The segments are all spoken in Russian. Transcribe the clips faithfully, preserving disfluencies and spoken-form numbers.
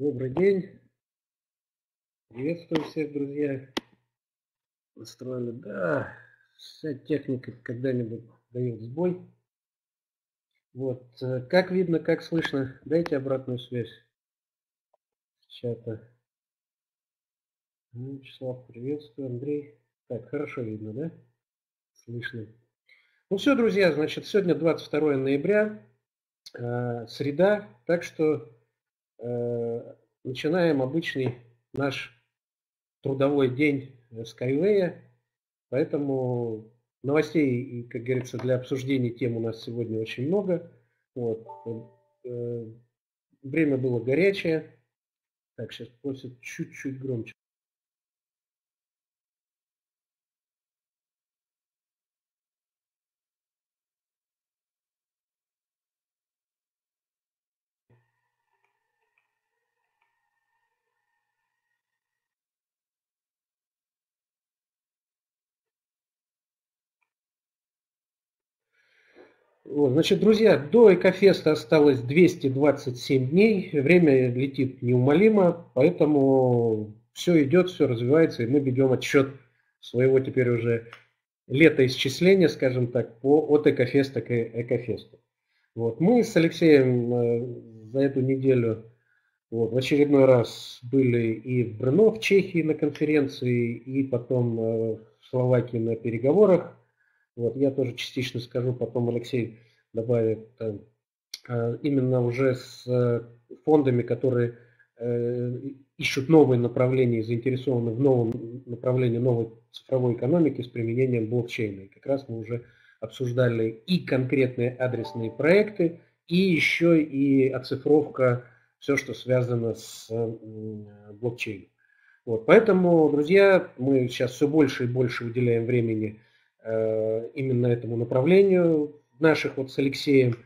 Добрый день. Приветствую всех, друзья. Настроили. Да, вся техника когда-нибудь дает сбой. Вот. Как видно, как слышно. Дайте обратную связь с чата. Вячеслав, приветствую. Андрей. Так, хорошо видно, да? Слышно. Ну все, друзья, значит, сегодня двадцать второе ноября, э, среда, так что э, начинаем обычный наш трудовой день Skyway, поэтому новостей и, как говорится, для обсуждения тем у нас сегодня очень много. Вот. Э, время было горячее. Так, сейчас просят чуть-чуть громче. Значит, друзья, до Экофеста осталось двести двадцать семь дней, время летит неумолимо, поэтому все идет, все развивается, и мы ведем отсчет своего теперь уже летоисчисления, скажем так, по, от Экофеста к Экофесту. Вот. Мы с Алексеем за эту неделю вот, в очередной раз были и в Брно, в Чехии на конференции, и потом в Словакии на переговорах. Вот, я тоже частично скажу, потом Алексей добавит, именно уже с фондами, которые ищут новые направления и заинтересованы в новом направлении новой цифровой экономики с применением блокчейна. И как раз мы уже обсуждали и конкретные адресные проекты, и еще и оцифровка, все, что связано с блокчейном. Вот, поэтому, друзья, мы сейчас все больше и больше уделяем времени именно этому направлению в наших вот с Алексеем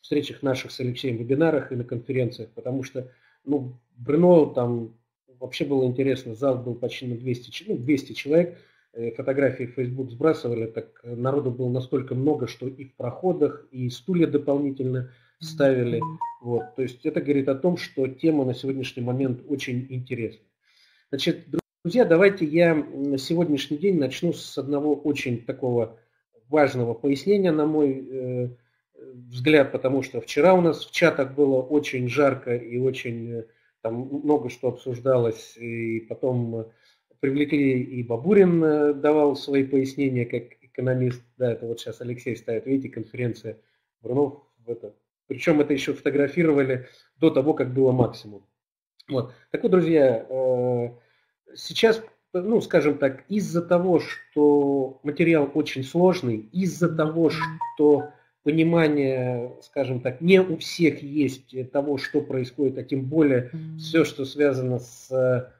встречах, наших с Алексеем вебинарах и на конференциях, потому что ну, Брно там вообще было интересно, зал был почти на двести, ну, двести человек, фотографии в Facebook сбрасывали, так народу было настолько много, что и в проходах, и стулья дополнительно ставили. Вот, то есть это говорит о том, что тема на сегодняшний момент очень интересна. Значит, друзья, давайте я на сегодняшний день начну с одного очень такого важного пояснения, на мой э, взгляд, потому что вчера у нас в чатах было очень жарко и очень там много что обсуждалось, и потом привлекли, и Бабурин давал свои пояснения как экономист, да, это вот сейчас Алексей ставит, видите, конференция Брунов, это. Причем это еще фотографировали до того, как было максимум. Вот. Так вот, друзья, э, сейчас, ну, скажем так, из-за того, что материал очень сложный, из-за того, что понимание, скажем так, не у всех есть того, что происходит, а тем более все, что связано с, со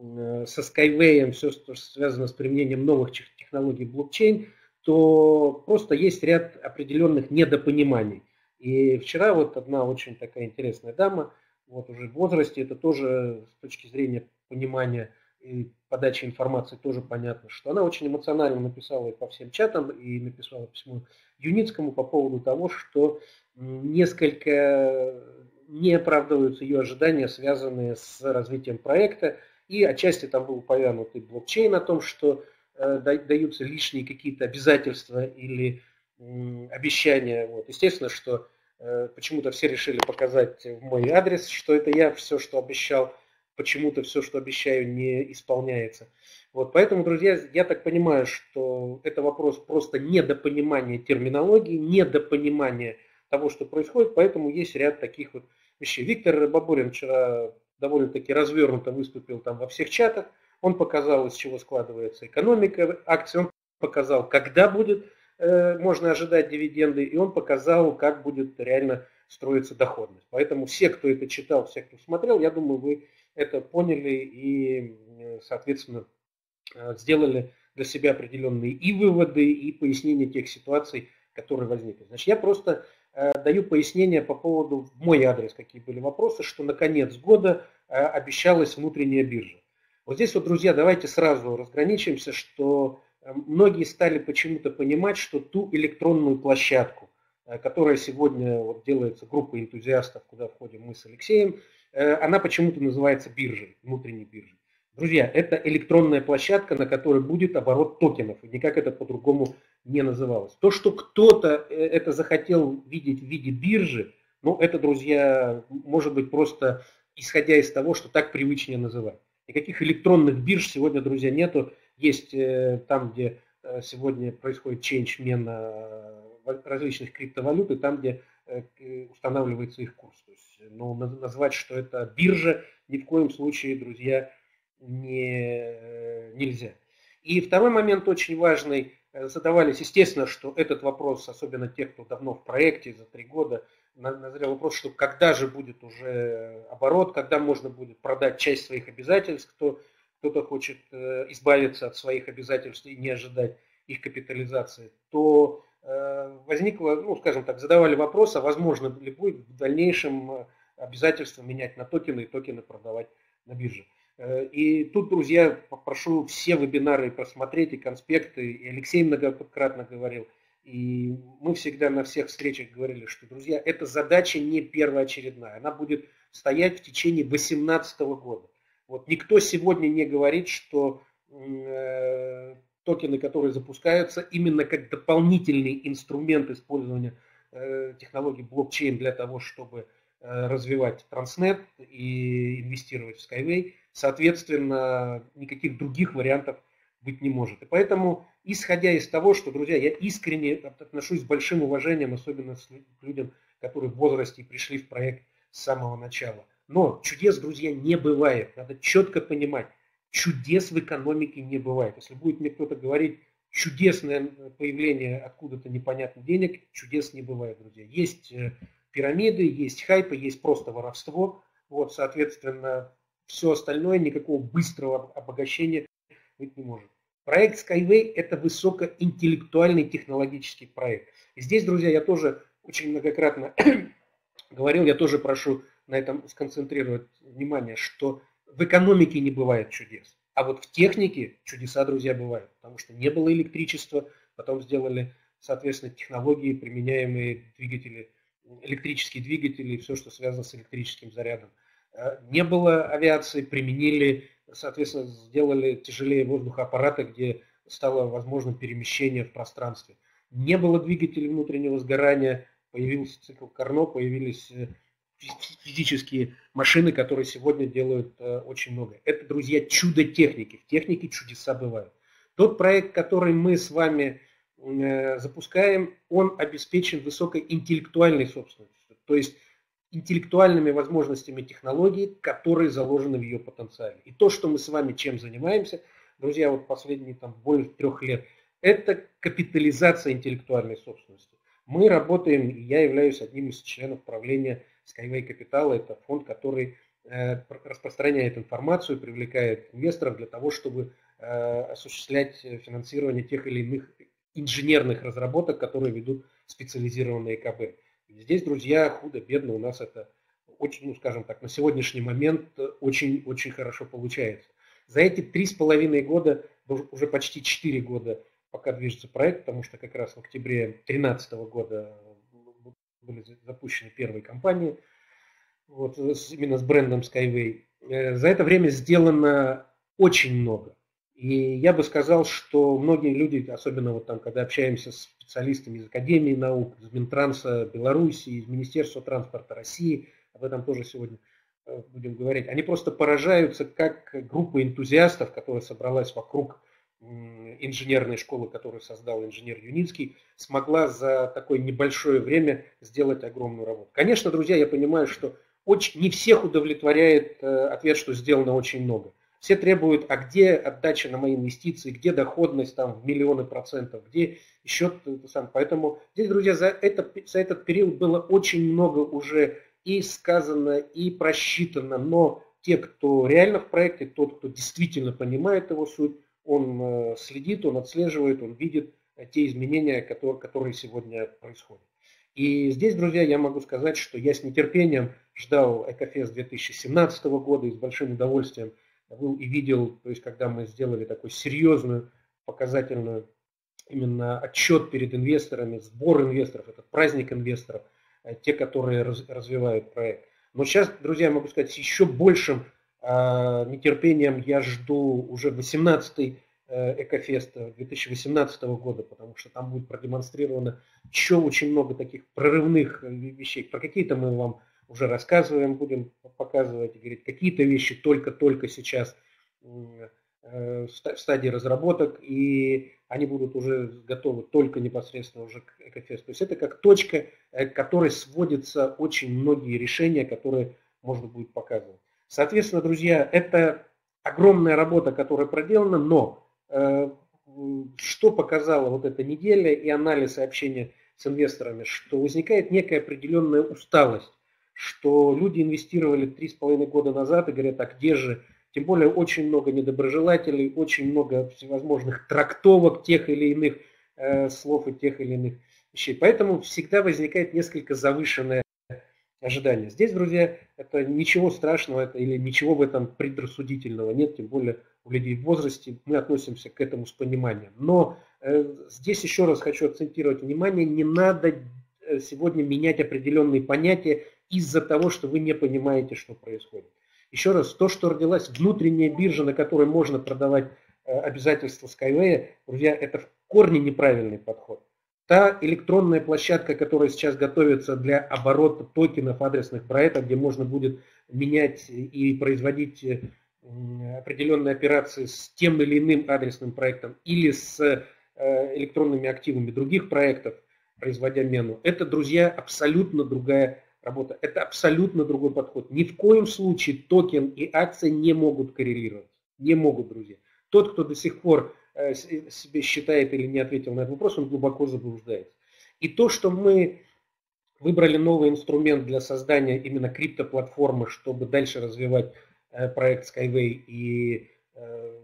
Skyway, все, что связано с применением новых технологий блокчейн, то просто есть ряд определенных недопониманий. И вчера вот одна очень такая интересная дама, вот уже в возрасте, это тоже с точки зрения понимания и подачи информации тоже понятно, что она очень эмоционально написала по всем чатам и написала письмо Юницкому по поводу того, что несколько не оправдываются ее ожидания, связанные с развитием проекта. И отчасти там был упомянут и блокчейн о том, что даются лишние какие-то обязательства или обещания. Вот. Естественно, что почему-то все решили показать в мой адрес, что это я все, что обещал. Почему-то все, что обещаю, не исполняется. Вот, поэтому, друзья, я так понимаю, что это вопрос просто недопонимания терминологии, недопонимания того, что происходит, поэтому есть ряд таких вот вещей. Виктор Рыбоборин вчера довольно-таки развернуто выступил там во всех чатах, он показал, из чего складывается экономика акций, он показал, когда будет, э, можно ожидать дивиденды, и он показал, как будет реально строиться доходность. Поэтому все, кто это читал, все, кто смотрел, я думаю, вы это поняли и, соответственно, сделали для себя определенные и выводы, и пояснения тех ситуаций, которые возникли. Значит, я просто даю пояснение по поводу, в мой адрес, какие были вопросы, что на конец года обещалась внутренняя биржа. Вот здесь вот, друзья, давайте сразу разграничимся, что многие стали почему-то понимать, что ту электронную площадку, которая сегодня вот делается группой энтузиастов, куда входим мы с Алексеем, она почему-то называется биржей, внутренней биржей. Друзья, это электронная площадка, на которой будет оборот токенов, и никак это по-другому не называлось. То, что кто-то это захотел видеть в виде биржи, ну это, друзья, может быть просто исходя из того, что так привычнее называть. Никаких электронных бирж сегодня, друзья, нету. Есть э, там, где э, сегодня происходит чейндж-мена различных криптовалют, и там, где э, устанавливается их курс. То есть, но назвать, что это биржа, ни в коем случае, друзья, не, нельзя. И второй момент очень важный. Задавались, естественно, что этот вопрос, особенно те, кто давно в проекте, за три года, назрел вопрос, что когда же будет уже оборот, когда можно будет продать часть своих обязательств, кто, кто-то хочет избавиться от своих обязательств и не ожидать их капитализации, то возникло, ну, скажем так, задавали вопрос, а возможно ли будет в дальнейшем обязательства менять на токены и токены продавать на бирже. И тут, друзья, попрошу все вебинары просмотреть и конспекты, и Алексей многократно говорил, и мы всегда на всех встречах говорили, что, друзья, эта задача не первоочередная, она будет стоять в течение две тысячи восемнадцатого года. Вот никто сегодня не говорит, что э, токены, которые запускаются, именно как дополнительный инструмент использования э, технологий блокчейн для того, чтобы э, развивать Transnet и инвестировать в Skyway, соответственно, никаких других вариантов быть не может. И поэтому, исходя из того, что, друзья, я искренне отношусь с большим уважением, особенно к людям, которые в возрасте пришли в проект с самого начала. Но чудес, друзья, не бывает. Надо четко понимать, чудес в экономике не бывает. Если будет мне кто-то говорить, чудесное появление откуда-то непонятных денег, чудес не бывает, друзья. Есть пирамиды, есть хайпы, есть просто воровство. Вот, соответственно, все остальное, никакого быстрого обогащения быть не может. Проект Skyway – это высокоинтеллектуальный технологический проект. И здесь, друзья, я тоже очень многократно говорил, я тоже прошу на этом сконцентрировать внимание, что в экономике не бывает чудес. А вот в технике чудеса, друзья, бывают. Потому что не было электричества, потом сделали, соответственно, технологии, применяемые двигатели, электрические двигатели и все, что связано с электрическим зарядом. Не было авиации, применили, соответственно, сделали тяжелее воздухоаппараты, где стало возможным перемещение в пространстве. Не было двигателей внутреннего сгорания, появился цикл Карно, появились физические машины, которые сегодня делают очень много. Это, друзья, чудо техники. В технике чудеса бывают. Тот проект, который мы с вами запускаем, он обеспечен высокой интеллектуальной собственностью. То есть интеллектуальными возможностями технологии, которые заложены в ее потенциале. И то, что мы с вами чем занимаемся, друзья, вот последние там, более трех лет, это капитализация интеллектуальной собственности. Мы работаем, я являюсь одним из членов правления Skyway Capital, это фонд, который э, распространяет информацию, привлекает инвесторов для того, чтобы э, осуществлять финансирование тех или иных инженерных разработок, которые ведут специализированные КБ. Здесь, друзья, худо-бедно у нас это, очень, ну, скажем так, на сегодняшний момент очень-очень хорошо получается. За эти три с половиной года, уже почти четыре года, пока движется проект, потому что как раз в октябре две тысячи тринадцатого года были запущены первые компании, вот, именно с брендом Skyway, за это время сделано очень много. И я бы сказал, что многие люди, особенно вот там, когда общаемся с специалистами из Академии наук, из Минтранса Беларуси, из Министерства транспорта России, об этом тоже сегодня будем говорить, они просто поражаются, как группа энтузиастов, которая собралась вокруг инженерной школы, которую создал инженер Юницкий, смогла за такое небольшое время сделать огромную работу. Конечно, друзья, я понимаю, что очень, не всех удовлетворяет ответ, что сделано очень много. Все требуют, а где отдача на мои инвестиции, где доходность там, в миллионы процентов, где еще... Поэтому здесь, друзья, за, это, за этот период было очень много уже и сказано, и просчитано. Но те, кто реально в проекте, тот, кто действительно понимает его суть, он следит, он отслеживает, он видит те изменения, которые, которые сегодня происходят. И здесь, друзья, я могу сказать, что я с нетерпением ждал Экофест две тысячи семнадцатого года и с большим удовольствием был и видел, то есть когда мы сделали такую серьезную, показательную именно отчет перед инвесторами, сбор инвесторов, это праздник инвесторов, те, которые раз, развивают проект. Вот сейчас, друзья, могу сказать, с еще большим э, нетерпением я жду уже восемнадцатый э, Экофест две тысячи восемнадцатого года, потому что там будет продемонстрировано еще очень много таких прорывных вещей. Про какие-то мы вам уже рассказываем, будем показывать и говорить, какие-то вещи только-только сейчас э, э, в стадии разработок, и они будут уже готовы только непосредственно уже к Экофесту. То есть это как точка, к которой сводятся очень многие решения, которые можно будет показывать. Соответственно, друзья, это огромная работа, которая проделана, но э, что показала вот эта неделя и анализ и общение с инвесторами, что возникает некая определенная усталость, что люди инвестировали три с половиной года назад и говорят, а где же? Тем более очень много недоброжелателей, очень много всевозможных трактовок тех или иных э, слов и тех или иных вещей. Поэтому всегда возникает несколько завышенное ожидание. Здесь, друзья, это ничего страшного это, или ничего в этом предрассудительного нет, тем более у людей в возрасте мы относимся к этому с пониманием. Но э, здесь еще раз хочу акцентировать внимание, не надо сегодня менять определенные понятия из-за того, что вы не понимаете, что происходит. Еще раз, то, что родилась внутренняя биржа, на которой можно продавать обязательства Skyway, друзья, это в корне неправильный подход. Та электронная площадка, которая сейчас готовится для оборота токенов адресных проектов, где можно будет менять и производить определенные операции с тем или иным адресным проектом или с электронными активами других проектов, производя мену, это, друзья, абсолютно другая работа. Это абсолютно другой подход. Ни в коем случае токен и акции не могут коррелировать. Не могут, друзья. Тот, кто до сих пор э, себе считает или не ответил на этот вопрос, он глубоко заблуждается. И то, что мы выбрали новый инструмент для создания именно криптоплатформы, чтобы дальше развивать э, проект Skyway и э,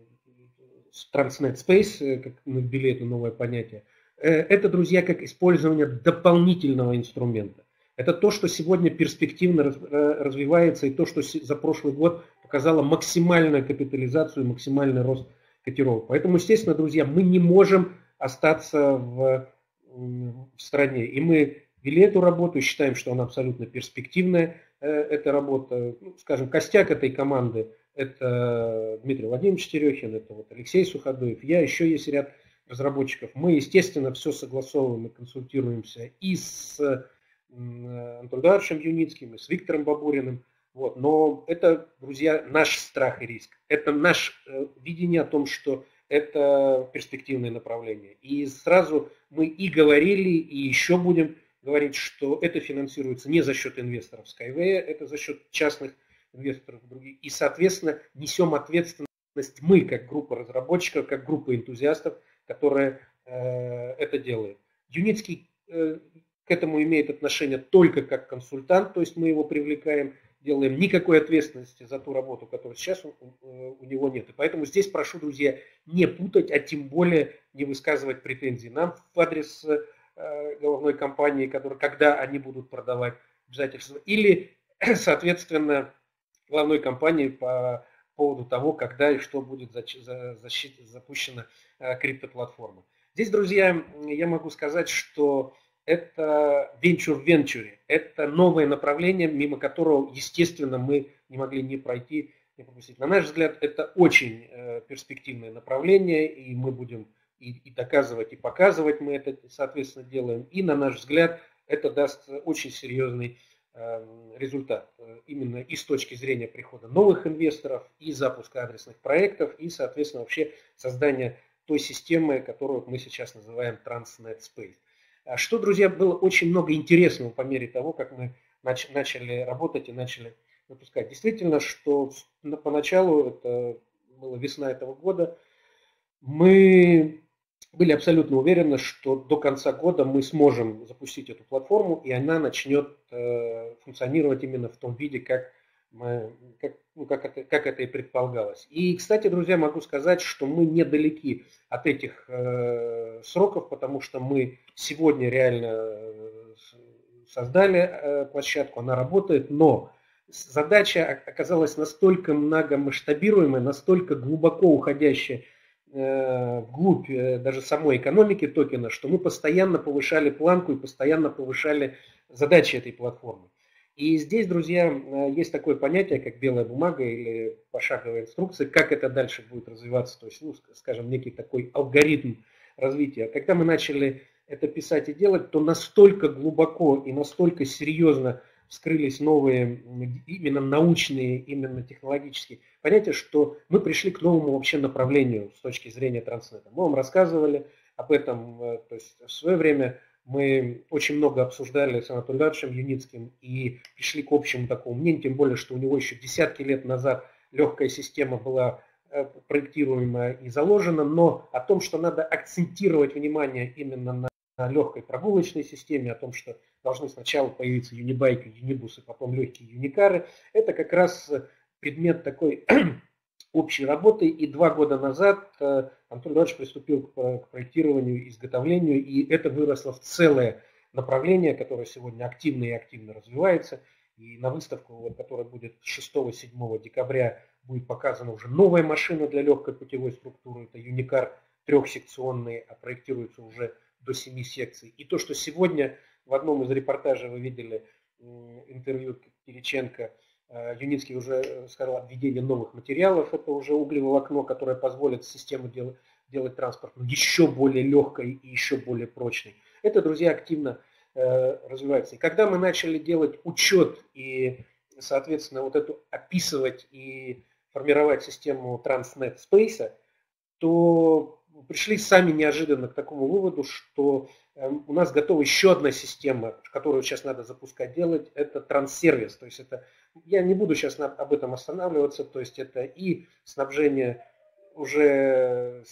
Transnet Space, как мы ввели это новое понятие, э, это, друзья, как использование дополнительного инструмента. Это то, что сегодня перспективно развивается, и то, что за прошлый год показало максимальную капитализацию, максимальный рост котировок. Поэтому, естественно, друзья, мы не можем остаться в, в стране. И мы вели эту работу, считаем, что она абсолютно перспективная, эта работа. Ну, скажем, костяк этой команды – это Дмитрий Владимирович Терехин, это вот Алексей Суходуев, я, еще есть ряд разработчиков. Мы, естественно, все согласовываем и консультируемся и с Антоном Даршем Юницким, и с Виктором Бабуриным. Вот. Но это, друзья, наш страх и риск. Это наше видение о том, что это перспективное направление. И сразу мы и говорили, и еще будем говорить, что это финансируется не за счет инвесторов Skyway, это за счет частных инвесторов других. И, соответственно, несем ответственность мы, как группа разработчиков, как группа энтузиастов, которая э, это делает. Юницкий э, к этому имеет отношение только как консультант, то есть мы его привлекаем, делаем, никакой ответственности за ту работу, которую сейчас у, у него нет. И поэтому здесь прошу, друзья, не путать, а тем более не высказывать претензии нам в адрес э, головной компании, которая, когда они будут продавать обязательства, или, соответственно, главной компании по поводу того, когда и что будет за, за, защита, запущена э, криптоплатформа. Здесь, друзья, я могу сказать, что это венчур в венчуре, это новое направление, мимо которого, естественно, мы не могли не пройти, не пропустить. На наш взгляд, это очень перспективное направление, и мы будем и, и доказывать, и показывать, мы это, соответственно, делаем. И, на наш взгляд, это даст очень серьезный результат, именно и с точки зрения прихода новых инвесторов, и запуска адресных проектов, и, соответственно, вообще создания той системы, которую мы сейчас называем Transnet Space. Что, друзья, было очень много интересного по мере того, как мы начали работать и начали выпускать. Действительно, что поначалу, это была весна этого года, мы были абсолютно уверены, что до конца года мы сможем запустить эту платформу, и она начнет функционировать именно в том виде, как, мы, как, ну, как, это, как это и предполагалось. И, кстати, друзья, могу сказать, что мы недалеки от этих э, сроков, потому что мы сегодня реально создали э, площадку, она работает, но задача оказалась настолько многомасштабируемой, настолько глубоко уходящей э, вглубь э, даже самой экономики токена, что мы постоянно повышали планку и постоянно повышали задачи этой платформы. И здесь, друзья, есть такое понятие, как белая бумага или пошаговая инструкция, как это дальше будет развиваться, то есть, ну, скажем, некий такой алгоритм развития. Когда мы начали это писать и делать, то настолько глубоко и настолько серьезно вскрылись новые, именно научные, именно технологические понятия, что мы пришли к новому вообще направлению с точки зрения Транснета. Мы вам рассказывали об этом, то есть в свое время мы очень много обсуждали с Анатолием Ивановичем Юницким и пришли к общему такому мнению, тем более, что у него еще десятки лет назад легкая система была проектируема и заложена, но о том, что надо акцентировать внимание именно на на легкой прогулочной системе, о том, что должны сначала появиться юнибайки, юнибусы, потом легкие юникары, это как раз предмет такой общей работы. И два года назад Антон Иванович приступил к проектированию, изготовлению, и это выросло в целое направление, которое сегодня активно и активно развивается. И на выставку, вот, которая будет шестого-седьмого декабря, будет показана уже новая машина для легкой путевой структуры, это юникар трехсекционный, а проектируется уже до семи секций. И то, что сегодня в одном из репортажей вы видели интервью Кириченко, Юницкий уже сказал о введении новых материалов, это уже углеволокно, которое позволит систему дел, делать транспорт еще более легкой и еще более прочной. Это, друзья, активно э, развивается. И когда мы начали делать учет и, соответственно, вот эту описывать и формировать систему Transnet Space, то пришли сами неожиданно к такому выводу, что у нас готова еще одна система, которую сейчас надо запускать, делать, это транссервис. То есть это, я не буду сейчас об этом останавливаться, то есть это и снабжение уже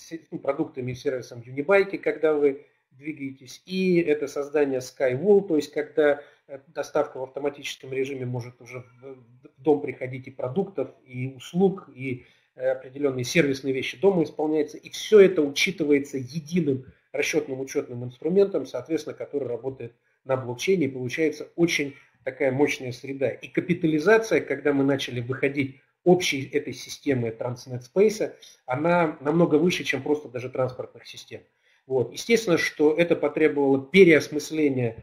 продуктами и сервисом UniBike, когда вы двигаетесь, и это создание Skywall, то есть когда доставка в автоматическом режиме может уже в дом приходить и продуктов, и услуг, и определенные сервисные вещи дома исполняются, и все это учитывается единым расчетным учетным инструментом, соответственно, который работает на блокчейне, и получается очень такая мощная среда. И капитализация, когда мы начали выходить общей этой системы Transnet Space, она намного выше, чем просто даже транспортных систем. Вот. Естественно, что это потребовало переосмысления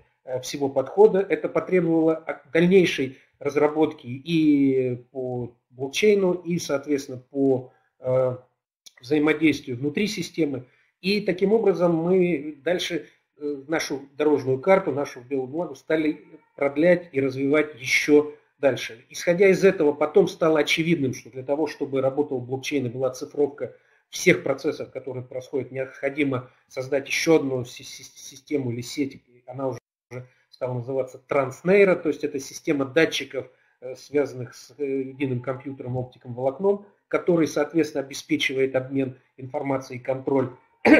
всего подхода, это потребовало дальнейшей разработки и по блокчейну, и, соответственно, по э, взаимодействию внутри системы. И таким образом мы дальше э, нашу дорожную карту, нашу белую бумагу стали продлять и развивать еще дальше. Исходя из этого, потом стало очевидным, что для того, чтобы работал блокчейн и была цифровка всех процессов, которые происходят, необходимо создать еще одну си- систему или сеть, она уже стала называться Транснейра, то есть это система датчиков, связанных с единым компьютером, оптиком, волокном, который, соответственно, обеспечивает обмен информацией, контроль,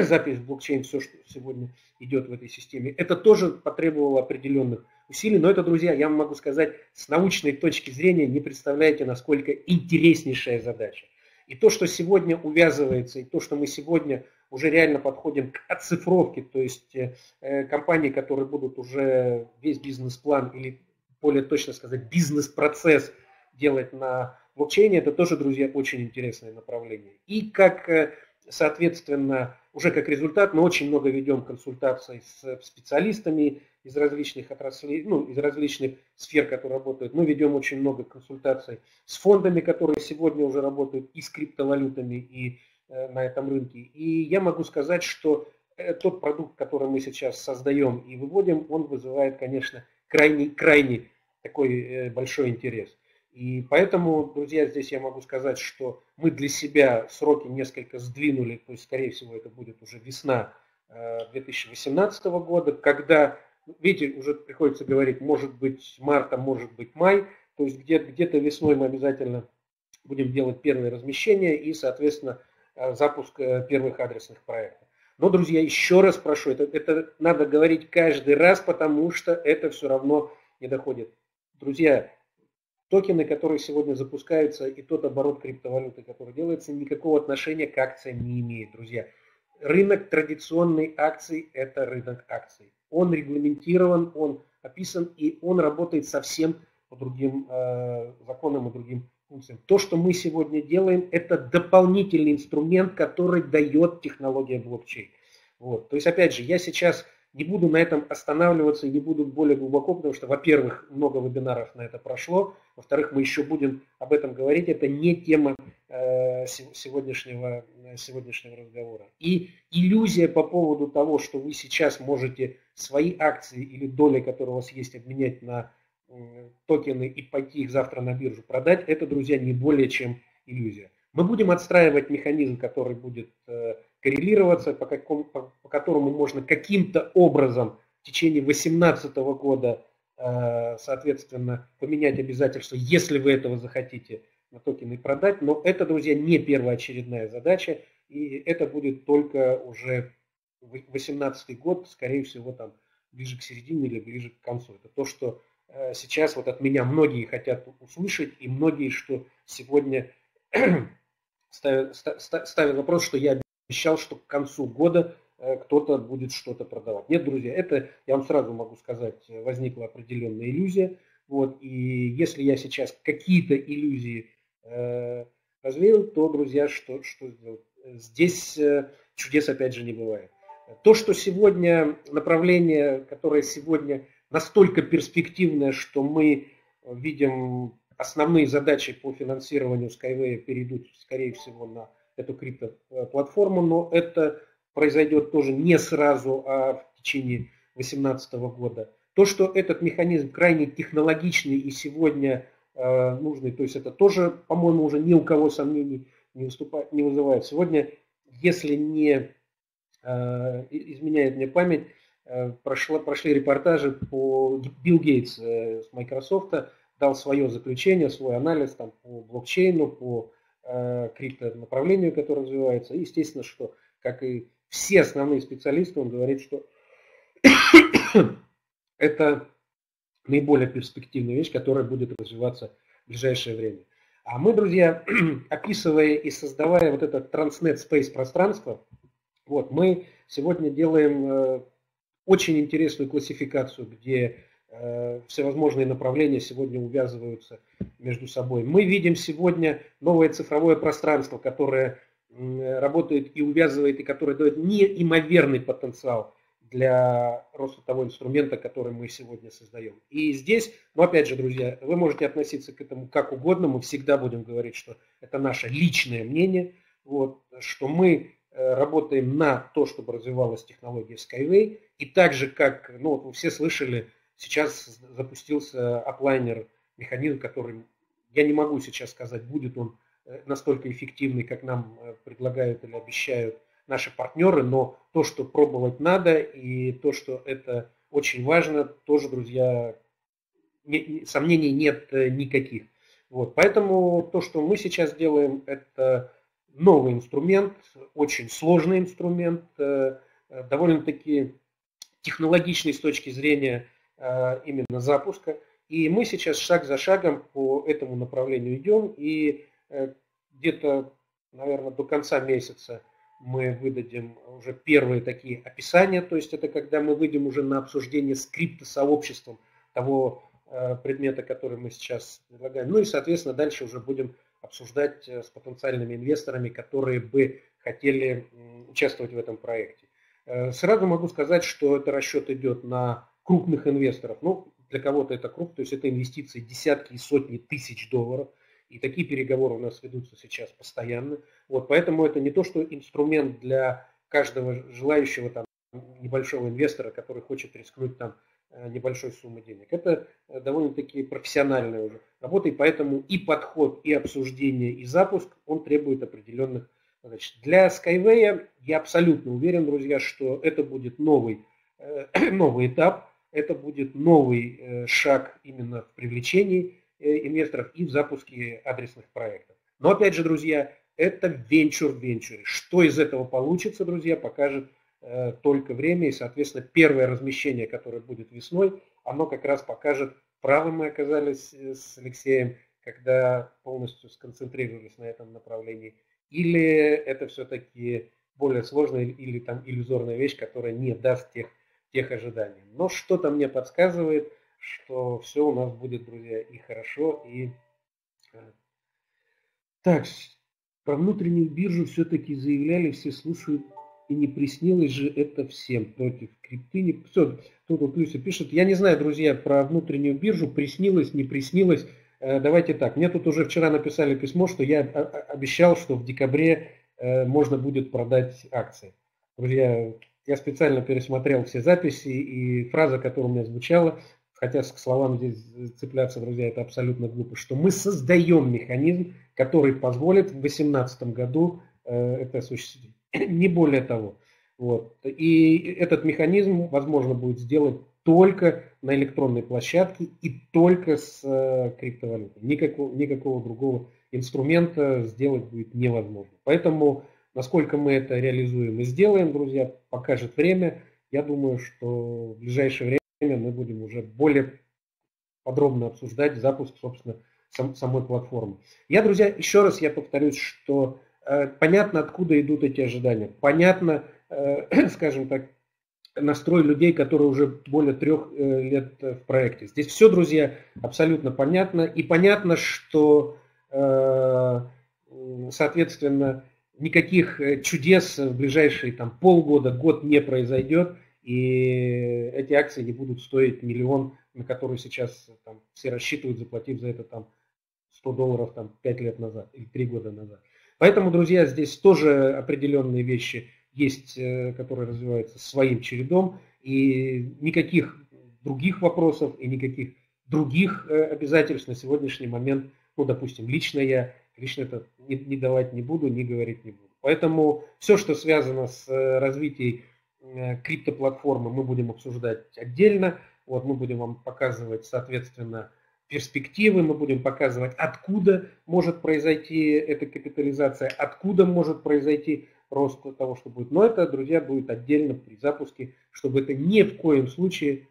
запись в блокчейн, все, что сегодня идет в этой системе. Это тоже потребовало определенных усилий, но это, друзья, я могу сказать, с научной точки зрения не представляете, насколько интереснейшая задача. И то, что сегодня увязывается, и то, что мы сегодня уже реально подходим к оцифровке, то есть э, компании, которые будут уже весь бизнес-план или, более точно сказать, бизнес-процесс делать на блокчейне, это тоже, друзья, очень интересное направление. И как, соответственно, уже как результат, мы очень много ведем консультаций с специалистами из различных отраслей, ну, из различных сфер, которые работают. Мы ведем очень много консультаций с фондами, которые сегодня уже работают и с криптовалютами, и э, на этом рынке. И я могу сказать, что э, тот продукт, который мы сейчас создаем и выводим, он вызывает, конечно, крайне-крайне такой большой интерес. И поэтому, друзья, здесь я могу сказать, что мы для себя сроки несколько сдвинули, то есть, скорее всего, это будет уже весна две тысячи восемнадцатого года, когда, видите, уже приходится говорить, может быть, марта, может быть, май, то есть где-то, где-то весной мы обязательно будем делать первые размещения и, соответственно, запуск первых адресных проектов. Но, друзья, еще раз прошу, это, это надо говорить каждый раз, потому что это все равно не доходит. Друзья, токены, которые сегодня запускаются, и тот оборот криптовалюты, который делается, никакого отношения к акциям не имеет, друзья. Рынок традиционной акций – это рынок акций. Он регламентирован, он описан, и он работает совсем по другим э, законам и другим функциям. То, что мы сегодня делаем, это дополнительный инструмент, который дает технология блокчейн. Вот. То есть, опять же, я сейчас Не буду на этом останавливаться, не буду более глубоко, потому что, во-первых, много вебинаров на это прошло, во-вторых, мы еще будем об этом говорить, это не тема э, сегодняшнего, сегодняшнего разговора. И иллюзия по поводу того, что вы сейчас можете свои акции или доли, которые у вас есть, обменять на э, токены и пойти их завтра на биржу продать, это, друзья, не более чем иллюзия. Мы будем отстраивать механизм, который будет... Э, коррелироваться, по, какому, по, по которому можно каким-то образом в течение две тысячи восемнадцатого года э, соответственно поменять обязательства, если вы этого захотите, на токены продать. Но это, друзья, не первоочередная задача, и это будет только уже две тысячи восемнадцатый год, скорее всего, там ближе к середине или ближе к концу. Это то, что э, сейчас вот от меня многие хотят услышать, и многие, что сегодня ставят, ставят вопрос, что я обещал, что к концу года кто-то будет что-то продавать. Нет, друзья, это, я вам сразу могу сказать, возникла определенная иллюзия. Вот, и если я сейчас какие-то иллюзии э, развеял, то, друзья, что, что здесь чудес опять же не бывает. То, что сегодня направление, которое сегодня настолько перспективное, что мы видим основные задачи по финансированию Skyway перейдут, скорее всего, на эту криптоплатформу, но это произойдет тоже не сразу, а в течение две тысячи восемнадцатого года. То, что этот механизм крайне технологичный и сегодня э, нужный, то есть это тоже, по-моему, уже ни у кого сомнений не, выступает, не вызывает. Сегодня, если не э, изменяет мне память, э, прошло, прошли репортажи по Билл Гейтс э, с Microsoft, дал свое заключение, свой анализ там, по блокчейну, по крипто направлению, которое развивается. И естественно, что, как и все основные специалисты, он говорит, что это наиболее перспективная вещь, которая будет развиваться в ближайшее время. А мы, друзья, описывая и создавая вот это Transnet Space пространство, вот, мы сегодня делаем очень интересную классификацию, где всевозможные направления сегодня увязываются между собой. Мы видим сегодня новое цифровое пространство, которое работает и увязывает, и которое дает неимоверный потенциал для роста того инструмента, который мы сегодня создаем. И здесь, ну опять же, друзья, вы можете относиться к этому как угодно, мы всегда будем говорить, что это наше личное мнение, вот, что мы работаем на то, чтобы развивалась технология Skyway, и так же, как, ну вот вы все слышали, сейчас запустился оплайнер, механизм, который, я не могу сейчас сказать, будет он настолько эффективный, как нам предлагают или обещают наши партнеры, но то, что пробовать надо, и то, что это очень важно, тоже, друзья, сомнений нет никаких. Вот, поэтому то, что мы сейчас делаем, это новый инструмент, очень сложный инструмент, довольно-таки технологичный с точки зрения именно запуска. И мы сейчас шаг за шагом по этому направлению идем. И где-то, наверное, до конца месяца мы выдадим уже первые такие описания. То есть это когда мы выйдем уже на обсуждение с криптосообществом того предмета, который мы сейчас предлагаем. Ну и, соответственно, дальше уже будем обсуждать с потенциальными инвесторами, которые бы хотели участвовать в этом проекте. Сразу могу сказать, что это расчет идет на крупных инвесторов. Ну, для кого-то это круп, то есть это инвестиции десятки и сотни тысяч долларов. И такие переговоры у нас ведутся сейчас постоянно. Вот, поэтому это не то, что инструмент для каждого желающего там, небольшого инвестора, который хочет рискнуть там, небольшой суммой денег. Это довольно-таки профессиональная уже работа, и поэтому и подход, и обсуждение, и запуск, он требует определенных задач. Для Skyway я абсолютно уверен, друзья, что это будет новый, новый этап. Это будет новый шаг именно в привлечении инвесторов и в запуске адресных проектов. Но опять же, друзья, это венчур в венчуре. Что из этого получится, друзья, покажет только время. И, соответственно, первое размещение, которое будет весной, оно как раз покажет, правы мы оказались с Алексеем, когда полностью сконцентрировались на этом направлении. Или это все-таки более сложная или там иллюзорная вещь, которая не даст тех тех ожиданий. Но что-то мне подсказывает, что все у нас будет, друзья, и хорошо, и... Так, про внутреннюю биржу все-таки заявляли, все слушают И не приснилось же это всем против крипты. Не... Все, тут вот Люся пишет. Я не знаю, друзья, про внутреннюю биржу. Приснилось, не приснилось. Давайте так. Мне тут уже вчера написали письмо, что я обещал, что в декабре можно будет продать акции. Друзья, я специально пересмотрел все записи, и фраза, которая у меня звучала, хотя к словам здесь цепляться, друзья, это абсолютно глупо, что мы создаем механизм, который позволит в две тысячи восемнадцатом году это осуществить. Не более того. Вот. И этот механизм возможно будет сделать только на электронной площадке и только с криптовалютой. Никакого, никакого другого инструмента сделать будет невозможно. Поэтому, насколько мы это реализуем и сделаем, друзья, покажет время. Я думаю, что в ближайшее время мы будем уже более подробно обсуждать запуск, собственно, сам, самой платформы. Я, друзья, еще раз я повторюсь, что понятно, откуда идут эти ожидания. Понятно, э, скажем так, настрой людей, которые уже более трех э, лет в проекте. Здесь все, друзья, абсолютно понятно. И понятно, что, э, соответственно, никаких чудес в ближайшие там, полгода, год не произойдет. И эти акции не будут стоить миллион, на который сейчас там, все рассчитывают, заплатив за это там, сто долларов там, пять лет назад или три года назад. Поэтому, друзья, здесь тоже определенные вещи есть, которые развиваются своим чередом. И никаких других вопросов и никаких других обязательств на сегодняшний момент, ну, допустим, лично я, лично это не, не давать не буду, не говорить не буду. Поэтому все, что связано с развитием криптоплатформы, мы будем обсуждать отдельно. Вот, мы будем вам показывать, соответственно, перспективы, мы будем показывать, откуда может произойти эта капитализация, откуда может произойти рост того, что будет. Но это, друзья, будет отдельно при запуске, чтобы это ни в коем случае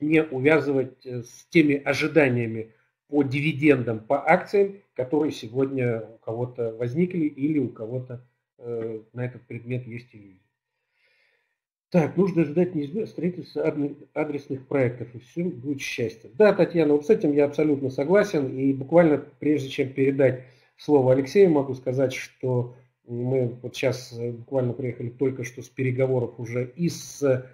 не увязывать с теми ожиданиями по дивидендам, по акциям, которые сегодня у кого-то возникли или у кого-то э, на этот предмет есть иллюзии. Так, нужно ждать строительства адресных проектов, и все будет счастье. Да, Татьяна, вот с этим я абсолютно согласен. И буквально прежде чем передать слово Алексею, могу сказать, что мы вот сейчас буквально приехали только что с переговоров уже и с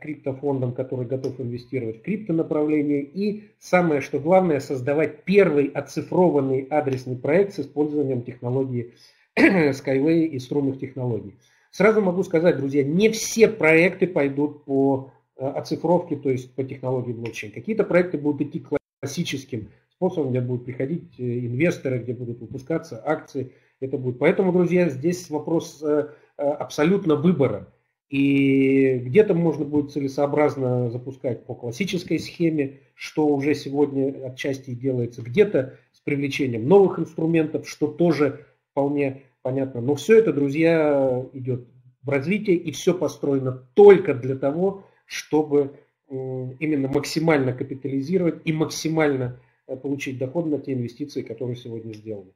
криптофондом, который готов инвестировать в криптонаправление. И самое, что главное, создавать первый оцифрованный адресный проект с использованием технологии Skyway и струнных технологий. Сразу могу сказать, друзья, не все проекты пойдут по оцифровке, то есть по технологии блокчейн. Какие-то проекты будут идти классическим способом, где будут приходить инвесторы, где будут выпускаться акции. Это будет. Поэтому, друзья, здесь вопрос абсолютно выбора. И где-то можно будет целесообразно запускать по классической схеме, что уже сегодня отчасти делается, где-то с привлечением новых инструментов, что тоже вполне... понятно. Но все это, друзья, идет в развитие, и все построено только для того, чтобы именно максимально капитализировать и максимально получить доход на те инвестиции, которые сегодня сделаны.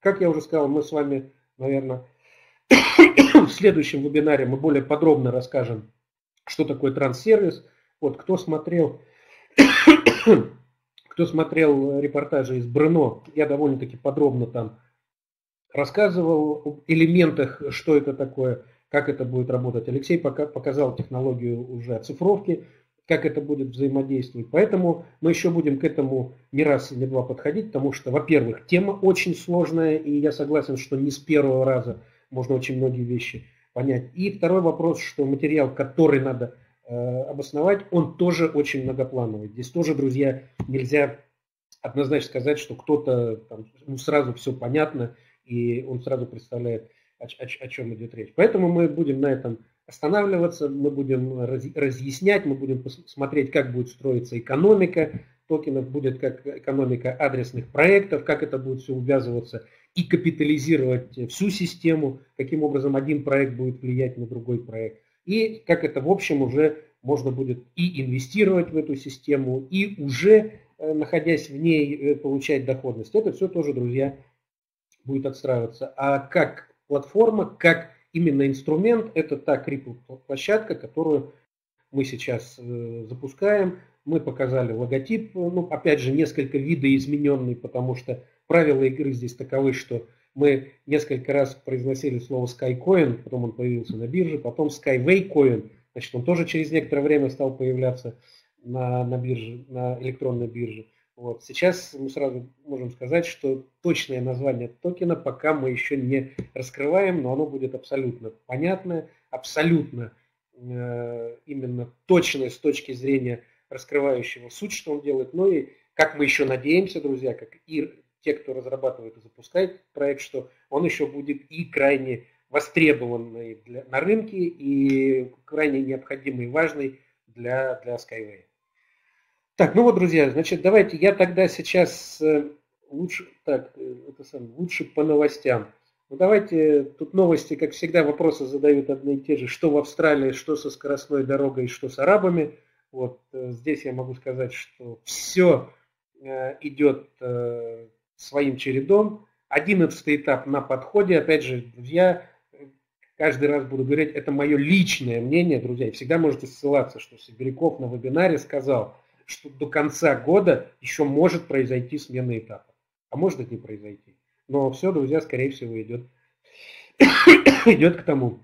Как я уже сказал, мы с вами, наверное, в следующем вебинаре мы более подробно расскажем, что такое транссервис. Вот, кто смотрел... кто смотрел репортажи из Брно, я довольно-таки подробно там рассказывал об элементах, что это такое, как это будет работать. Алексей пока показал технологию уже оцифровки, как это будет взаимодействовать. Поэтому мы еще будем к этому не раз и не два подходить, потому что, во-первых, тема очень сложная, и я согласен, что не с первого раза можно очень многие вещи понять. И второй вопрос, что материал, который надо э, обосновать, он тоже очень многоплановый. Здесь тоже, друзья, нельзя однозначно сказать, что кто-то там, ну, сразу все понятно, и он сразу представляет, о, о, о чем идет речь. Поэтому мы будем на этом останавливаться, мы будем разъяснять, мы будем смотреть, как будет строиться экономика токенов, будет как экономика адресных проектов, как это будет все увязываться и капитализировать всю систему, каким образом один проект будет влиять на другой проект. И как это в общем уже можно будет и инвестировать в эту систему, и уже находясь в ней получать доходность. Это все тоже, друзья, будет отстраиваться. А как платформа, как именно инструмент, это та крипто-площадка, которую мы сейчас э, запускаем. Мы показали логотип, ну, опять же, несколько видоизмененный, потому что правила игры здесь таковы, что мы несколько раз произносили слово Skycoin, потом он появился на бирже, потом Skyway Coin, значит, он тоже через некоторое время стал появляться на, на бирже, на электронной бирже. Вот. Сейчас мы сразу можем сказать, что точное название токена пока мы еще не раскрываем, но оно будет абсолютно понятное, абсолютно э, именно точное с точки зрения раскрывающего суть, что он делает. Ну и как мы еще надеемся, друзья, как и те, кто разрабатывает и запускает проект, что он еще будет и крайне востребованный для, на рынке, и крайне необходимый и важный для, для Skyway. Так, ну вот, друзья, значит, давайте я тогда сейчас лучше, так, это сам, лучше по новостям. Ну давайте, тут новости, как всегда, вопросы задают одни и те же, что в Австралии, что со скоростной дорогой, что с арабами. Вот здесь я могу сказать, что все идет своим чередом. Одиннадцатый этап на подходе. Опять же, друзья, каждый раз буду говорить, это мое личное мнение, друзья, и всегда можете ссылаться, что Сибиряков на вебинаре сказал, что до конца года еще может произойти смена этапа. А может это не произойти. Но все, друзья, скорее всего, идет, идет к тому.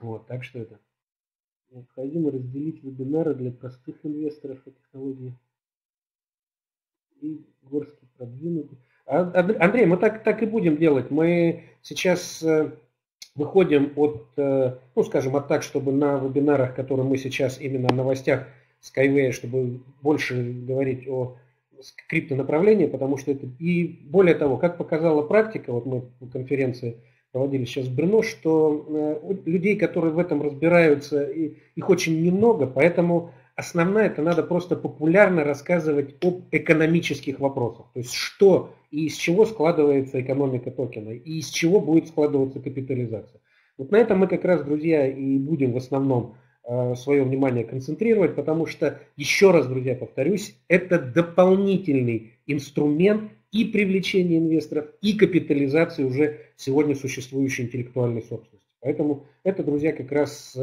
Вот, так что это. Необходимо разделить вебинары для простых инвесторов и технологий. И горский продвинутый. Андрей, мы так, так и будем делать. Мы сейчас выходим от, ну скажем, от так, чтобы на вебинарах, которые мы сейчас именно о новостях Skyway, чтобы больше говорить о криптонаправлении, потому что это, и более того, как показала практика, вот мы в конференции проводили сейчас в Брно, что людей, которые в этом разбираются, их очень немного, поэтому основное это надо просто популярно рассказывать об экономических вопросах, то есть что и из чего складывается экономика токена, и из чего будет складываться капитализация. Вот на этом мы как раз, друзья, и будем в основном свое внимание концентрировать, потому что, еще раз, друзья, повторюсь, это дополнительный инструмент и привлечения инвесторов, и капитализации уже сегодня существующей интеллектуальной собственности. Поэтому это, друзья, как раз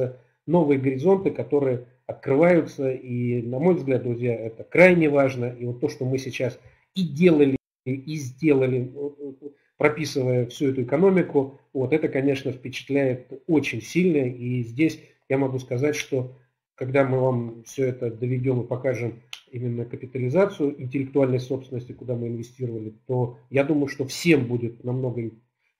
новые горизонты, которые открываются, и, на мой взгляд, друзья, это крайне важно, и вот то, что мы сейчас и делали, и сделали, прописывая всю эту экономику, вот это, конечно, впечатляет очень сильно, и здесь я могу сказать, что когда мы вам все это доведем и покажем именно капитализацию интеллектуальной собственности, куда мы инвестировали, то я думаю, что всем будет намного,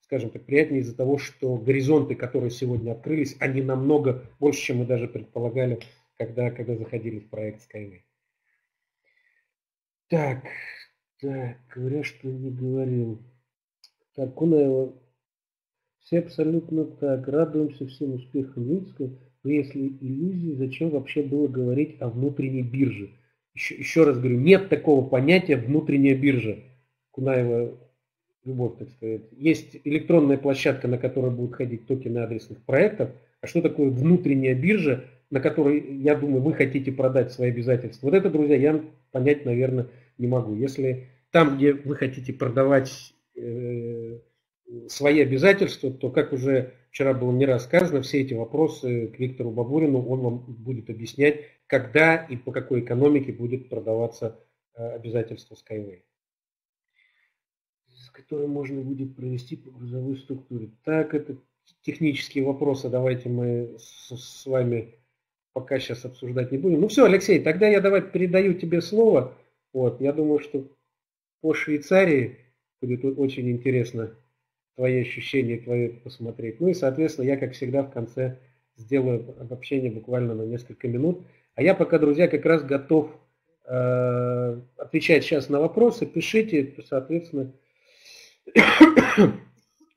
скажем так, приятнее из-за того, что горизонты, которые сегодня открылись, они намного больше, чем мы даже предполагали, когда, когда заходили в проект Skyway. Так, так, говоря, что не говорил. Так, Кунаева, все абсолютно так, радуемся всем успехам Минска. Но если иллюзии, зачем вообще было говорить о внутренней бирже? Еще, еще раз говорю, нет такого понятия внутренняя биржа. Кунаева, Любовь, так сказать. Есть электронная площадка, на которой будут ходить токены адресных проектов. А что такое внутренняя биржа, на которой, я думаю, вы хотите продать свои обязательства? Вот это, друзья, я понять, наверное, не могу. Если там, где вы хотите продавать э, свои обязательства, то, как уже вчера было не раз сказано, все эти вопросы к Виктору Бабурину, он вам будет объяснять, когда и по какой экономике будет продаваться обязательство Skyway, с которым можно будет провести по грузовой структуре. Так, это технические вопросы, давайте мы с вами пока сейчас обсуждать не будем. Ну все, Алексей, тогда я давай передаю тебе слово. Вот, я думаю, что по Швейцарии будет очень интересно твои ощущения, твои посмотреть. Ну и, соответственно, я, как всегда, в конце сделаю обобщение буквально на несколько минут. А я пока, друзья, как раз готов э, отвечать сейчас на вопросы. Пишите, соответственно,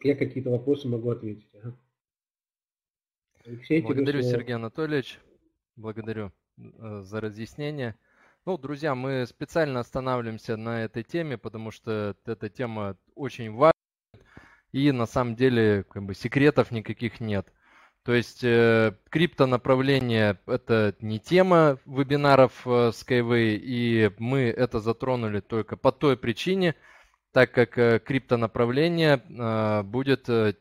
я какие-то вопросы могу ответить. Ага. Алексей, благодарю, тебе, Сергей Анатольевич. Благодарю за разъяснение. Ну, друзья, мы специально останавливаемся на этой теме, потому что эта тема очень важна. И на самом деле, как бы, секретов никаких нет. То есть э, криптонаправление – это не тема вебинаров э, Skyway, и мы это затронули только по той причине, так как э, криптонаправление э, будет э,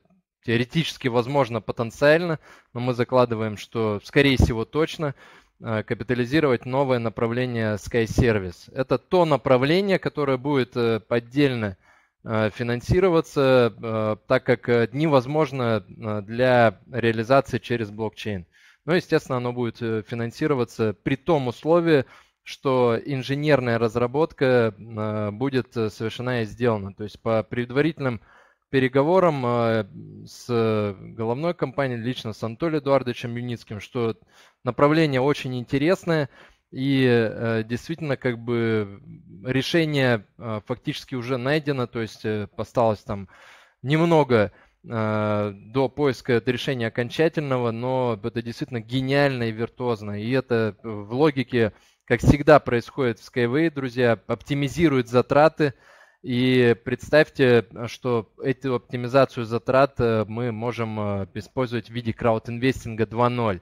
теоретически возможно потенциально, но мы закладываем, что скорее всего точно э, капитализировать новое направление Sky Service. Это то направление, которое будет э, отдельно финансироваться, так как дни возможно для реализации через блокчейн. Но, естественно, оно будет финансироваться при том условии, что инженерная разработка будет совершена и сделана. То есть по предварительным переговорам с головной компанией, лично с Анатолием Эдуардовичем Юницким, что направление очень интересное и действительно как бы решение фактически уже найдено, то есть осталось там немного до поиска, до решения окончательного, но это действительно гениально и виртуозно. И это в логике, как всегда происходит в Skyway, друзья, оптимизирует затраты. И представьте, что эту оптимизацию затрат мы можем использовать в виде краудинвестинга два ноль.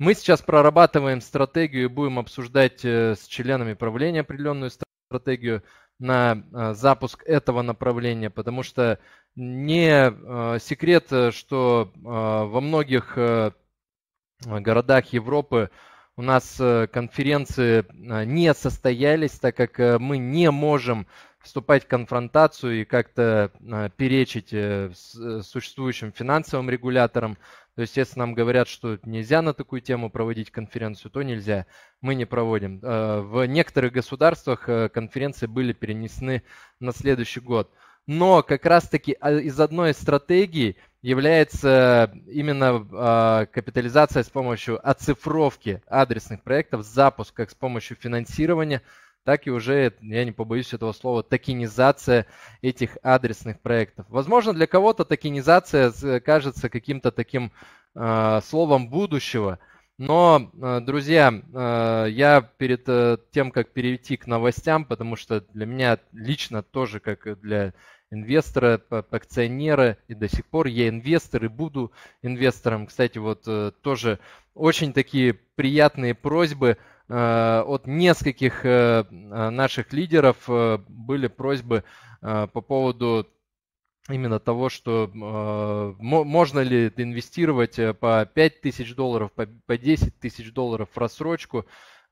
Мы сейчас прорабатываем стратегию и будем обсуждать с членами правления определенную стратегию на запуск этого направления, потому что не секрет, что во многих городах Европы у нас конференции не состоялись, так как мы не можем вступать в конфронтацию и как-то перечить с существующим финансовым регулятором. То есть, если нам говорят, что нельзя на такую тему проводить конференцию, то нельзя. Мы не проводим. В некоторых государствах конференции были перенесены на следующий год. Но как раз-таки из одной из стратегий является именно капитализация с помощью оцифровки адресных проектов, запуск как с помощью финансирования, так и уже, я не побоюсь этого слова, токенизация этих адресных проектов. Возможно, для кого-то токенизация кажется каким-то таким э, словом будущего. Но, э, друзья, э, я перед э, тем, как перейти к новостям, потому что для меня лично тоже, как для инвестора, акционера, и до сих пор я инвестор и буду инвестором. Кстати, вот э, тоже очень такие приятные просьбы от нескольких наших лидеров были просьбы по поводу именно того, что можно ли инвестировать по пять тысяч долларов, по десять тысяч долларов в рассрочку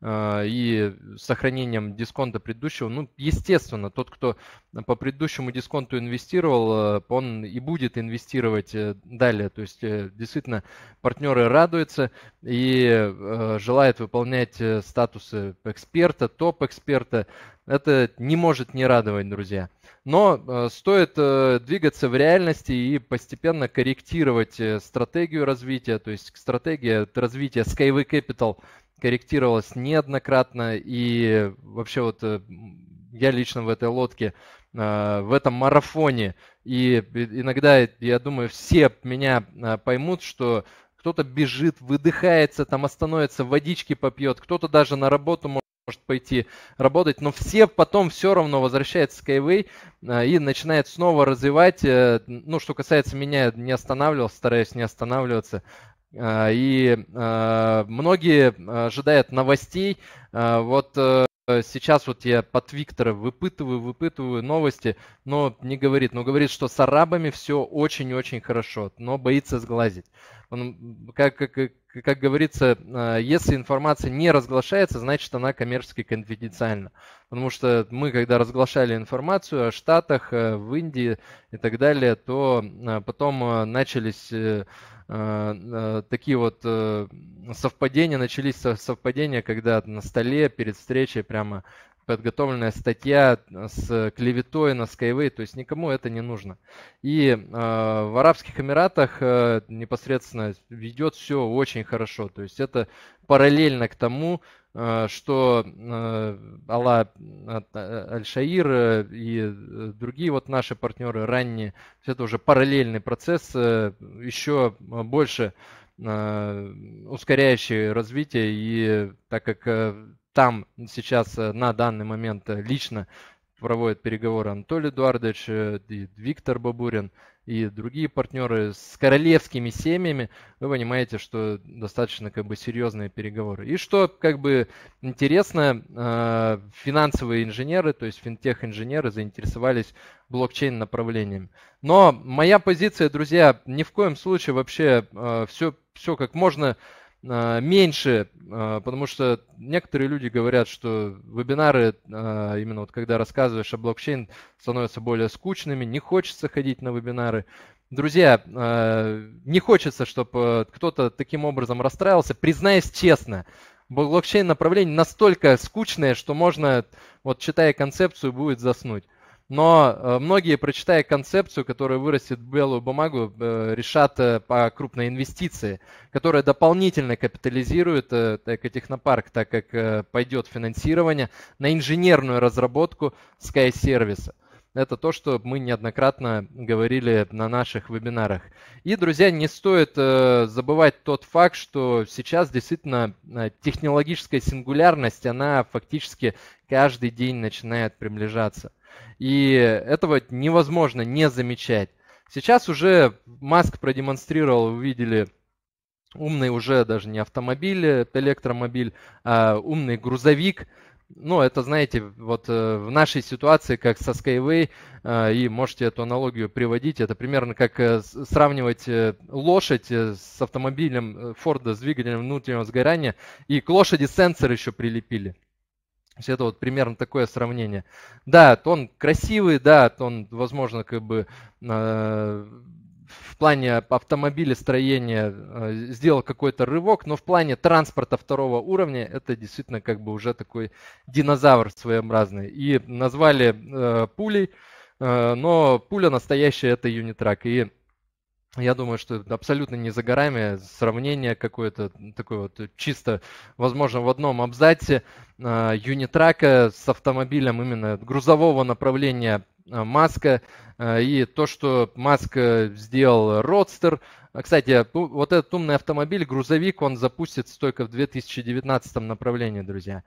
и с сохранением дисконта предыдущего. Ну, естественно, тот, кто по предыдущему дисконту инвестировал, он и будет инвестировать далее. То есть, действительно, партнеры радуются и желают выполнять статусы эксперта, топ-эксперта. Это не может не радовать, друзья. Но стоит двигаться в реальности и постепенно корректировать стратегию развития. То есть, стратегия развития Skyway Capital – корректировалась неоднократно, и вообще вот я лично в этой лодке, в этом марафоне, и иногда, я думаю, все меня поймут, что кто-то бежит, выдыхается, там остановится, водички попьет, кто-то даже на работу может может пойти работать, но все потом все равно возвращаются в Skyway и начинает снова развивать. Ну, что касается меня, не останавливался, стараюсь не останавливаться. И многие ожидают новостей. Вот сейчас вот я под Виктора выпытываю, выпытываю новости, но не говорит. Но говорит, что с арабами все очень-очень хорошо, но боится сглазить. Он, как, как, как говорится, если информация не разглашается, значит она коммерчески конфиденциальна. Потому что мы, когда разглашали информацию о Штатах, в Индии и так далее, то потом начались такие вот совпадения, начались совпадения, когда на столе перед встречей прямо подготовленная статья с клеветой на Skyway, то есть никому это не нужно. И э, в Арабских Эмиратах э, непосредственно ведет все очень хорошо, то есть это параллельно к тому, э, что э, Алла Аль-Шаир э, и другие вот наши партнеры ранние, это уже параллельный процесс, э, еще больше э, ускоряющий развитие, и так как э, там сейчас на данный момент лично проводят переговоры Анатолий Эдуардович, и Виктор Бабурин и другие партнеры с королевскими семьями, вы понимаете, что достаточно как бы серьезные переговоры. И что как бы интересно, финансовые инженеры, то есть финтех-инженеры заинтересовались блокчейн-направлением. Но моя позиция, друзья, ни в коем случае вообще все, все как можно меньше, потому что некоторые люди говорят, что вебинары, именно вот когда рассказываешь о блокчейн, становятся более скучными, не хочется ходить на вебинары. Друзья, не хочется, чтобы кто-то таким образом расстраивался. Признаюсь честно, блокчейн направление настолько скучное, что можно, вот читая концепцию, будет заснуть. Но многие, прочитая концепцию, которая вырастет в белую бумагу, решат по крупной инвестиции, которая дополнительно капитализирует экотехнопарк, так как пойдет финансирование на инженерную разработку Sky-сервиса. Это то, что мы неоднократно говорили на наших вебинарах. И, друзья, не стоит забывать тот факт, что сейчас действительно технологическая сингулярность, она фактически каждый день начинает приближаться. И этого невозможно не замечать. Сейчас уже Маск продемонстрировал, вы видели, умный уже даже не автомобиль, это электромобиль, а умный грузовик. Ну, это, знаете, вот в нашей ситуации, как со Skyway, и можете эту аналогию приводить, это примерно как сравнивать лошадь с автомобилем Форда с двигателем внутреннего сгорания, и к лошади сенсор еще прилепили. То есть это вот примерно такое сравнение. Да, он красивый, да, он, возможно, как бы э, в плане автомобилестроения э, сделал какой-то рывок, но в плане транспорта второго уровня это действительно как бы уже такой динозавр своеобразный. И назвали э, пулей, э, но пуля настоящая – это юнитрак. И я думаю, что абсолютно не за горами сравнение какое-то такое вот чисто, возможно, в одном абзаце юнитрака с автомобилем именно грузового направления Маска и то, что Маск сделал Родстер. Кстати, вот этот умный автомобиль, грузовик, он запустится только в две тысячи девятнадцатом направлении, друзья.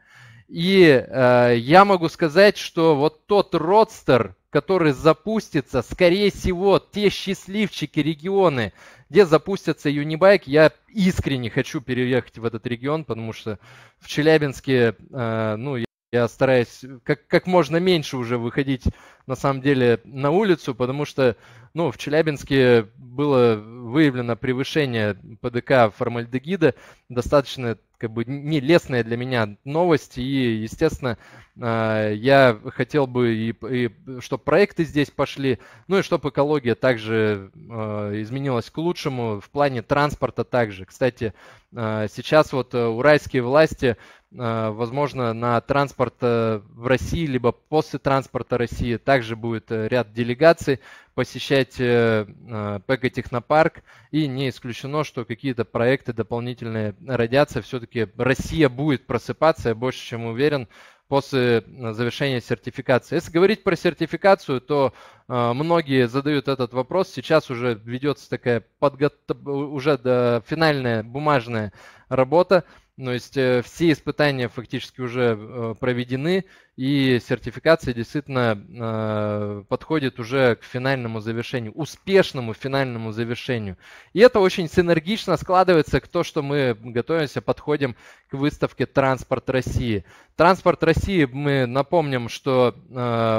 И э, я могу сказать, что вот тот Родстер, который запустится, скорее всего, те счастливчики регионы, где запустятся UniBike, я искренне хочу переехать в этот регион, потому что в Челябинске, э, ну, я, я стараюсь как, как можно меньше уже выходить, на самом деле, на улицу, потому что, ну, в Челябинске было выявлено превышение ПДК формальдегида, достаточно, как бы, нелестная для меня новость, и, естественно, я хотел бы, и, и чтобы проекты здесь пошли, ну и чтобы экология также изменилась к лучшему, в плане транспорта также. Кстати, сейчас вот уральские власти, возможно, на транспорт в России, либо после транспорта России также будет ряд делегаций посещать экотехнопарк, и не исключено, что какие-то проекты дополнительные родятся. Все-таки Россия будет просыпаться, я больше чем уверен, после завершения сертификации. Если говорить про сертификацию, то многие задают этот вопрос. Сейчас уже ведется такая подготовка, уже финальная бумажная работа. То есть все испытания фактически уже проведены, и сертификация действительно подходит уже к финальному завершению, успешному финальному завершению. И это очень синергично складывается к тому, что мы готовимся, подходим к выставке «Транспорт России». «Транспорт России», мы напомним, что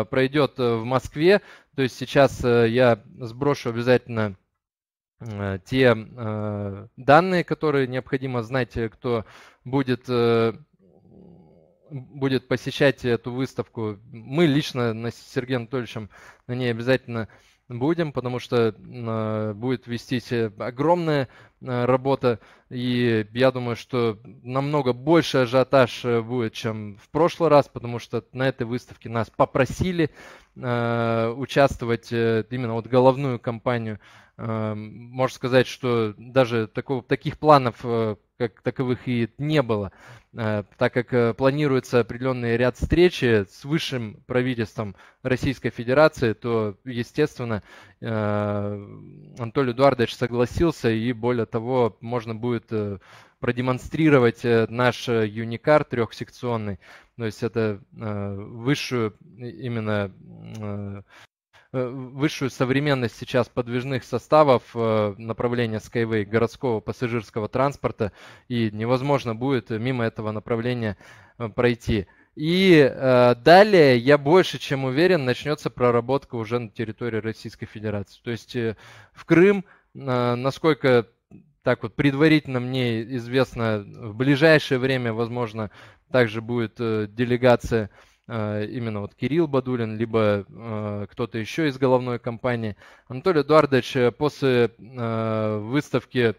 пройдет в Москве, то есть сейчас я сброшу обязательно те э, данные, которые необходимо знать, кто будет, э, будет посещать эту выставку. Мы лично с Сергеем Анатольевичем на ней обязательно будем, потому что э, будет вестись огромная э, работа. И я думаю, что намного больше ажиотаж будет, чем в прошлый раз, потому что на этой выставке нас попросили э, участвовать, э, именно вот головную компанию. Можно сказать, что даже такого, таких планов, как таковых, и не было, так как планируется определенный ряд встреч с высшим правительством Российской Федерации, то, естественно, Анатолий Эдуардович согласился, и более того, можно будет продемонстрировать наш юникар трехсекционный, то есть это высшую именно... высшую современность сейчас подвижных составов направления Skyway городского пассажирского транспорта, и невозможно будет мимо этого направления пройти. И далее, я больше чем уверен, начнется проработка уже на территории Российской Федерации. То есть в Крым, насколько так вот предварительно мне известно, в ближайшее время, возможно, также будет делегация именно вот Кирилл Бадулин, либо кто-то еще из головной компании. Анатолий Эдуардович после выставки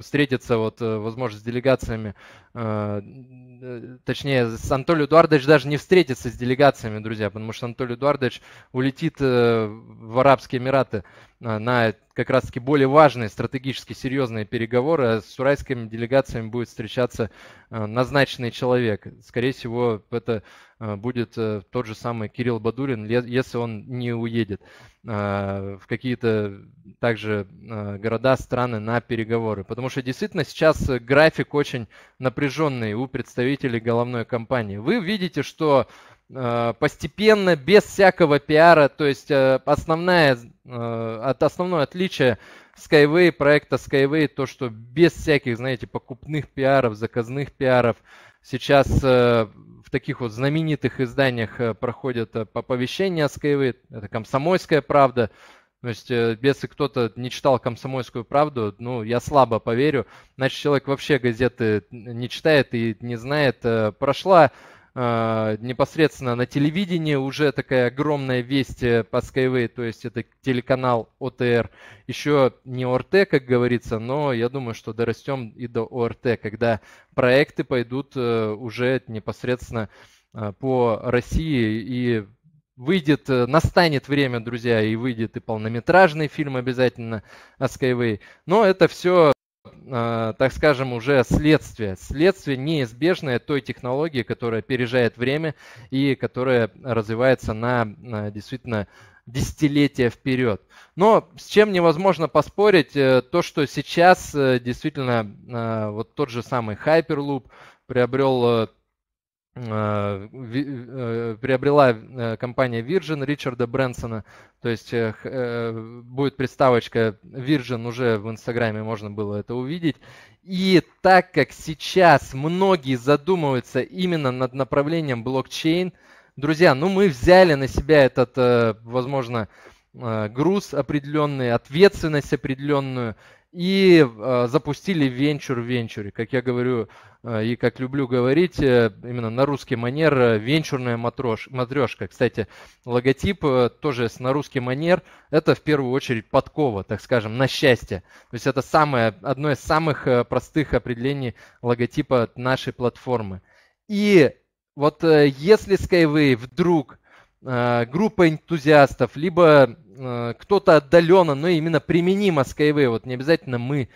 встретиться вот, возможно, с делегациями, точнее, с Анатолием Эдуардовичем даже не встретиться с делегациями, друзья, потому что Анатолий Эдуардович улетит в Арабские Эмираты на как раз-таки более важные, стратегически серьезные переговоры, а с сурайскими делегациями будет встречаться назначенный человек. Скорее всего, это будет тот же самый Кирилл Бадулин, если он не уедет в какие-то также города, страны на переговоры. Потому что действительно сейчас график очень напряженный у представителей головной компании. Вы видите, что постепенно, без всякого пиара, то есть основное, основное отличие Skyway, проекта Skyway, то, что без всяких, знаете, покупных пиаров, заказных пиаров, сейчас в таких вот знаменитых изданиях проходят оповещения о Skyway, это «Комсомольская правда». То есть, если кто-то не читал «Комсомольскую правду», ну, я слабо поверю, значит, человек вообще газеты не читает и не знает. Прошла э, непосредственно на телевидении уже такая огромная весть по Skyway, то есть это телеканал ОТР. Еще не ОРТ, как говорится, но я думаю, что дорастем и до ОРТ, когда проекты пойдут уже непосредственно по России и выйдет, настанет время, друзья, и выйдет и полнометражный фильм обязательно о Skyway. Но это все, так скажем, уже следствие. Следствие неизбежное той технологии, которая опережает время и которая развивается на действительно десятилетия вперед. Но с чем невозможно поспорить, то, что сейчас действительно вот тот же самый Hyperloop приобрел... приобрела компания Virgin Ричарда Брэнсона, то есть будет приставочка Virgin, уже в Инстаграме можно было это увидеть. И так как сейчас многие задумываются именно над направлением блокчейн, друзья, ну мы взяли на себя этот, возможно, груз определенный, ответственность определенную, и запустили венчур в венчуре. Как я говорю и как люблю говорить, именно на русский манер, венчурная матрешка. Кстати, логотип тоже на русский манер. Это в первую очередь подкова, так скажем, на счастье. То есть это самое, одно из самых простых определений логотипа нашей платформы. И вот если Skyway вдруг группа энтузиастов, либо кто-то отдаленно, но именно применимо Skyway, вот не обязательно мы,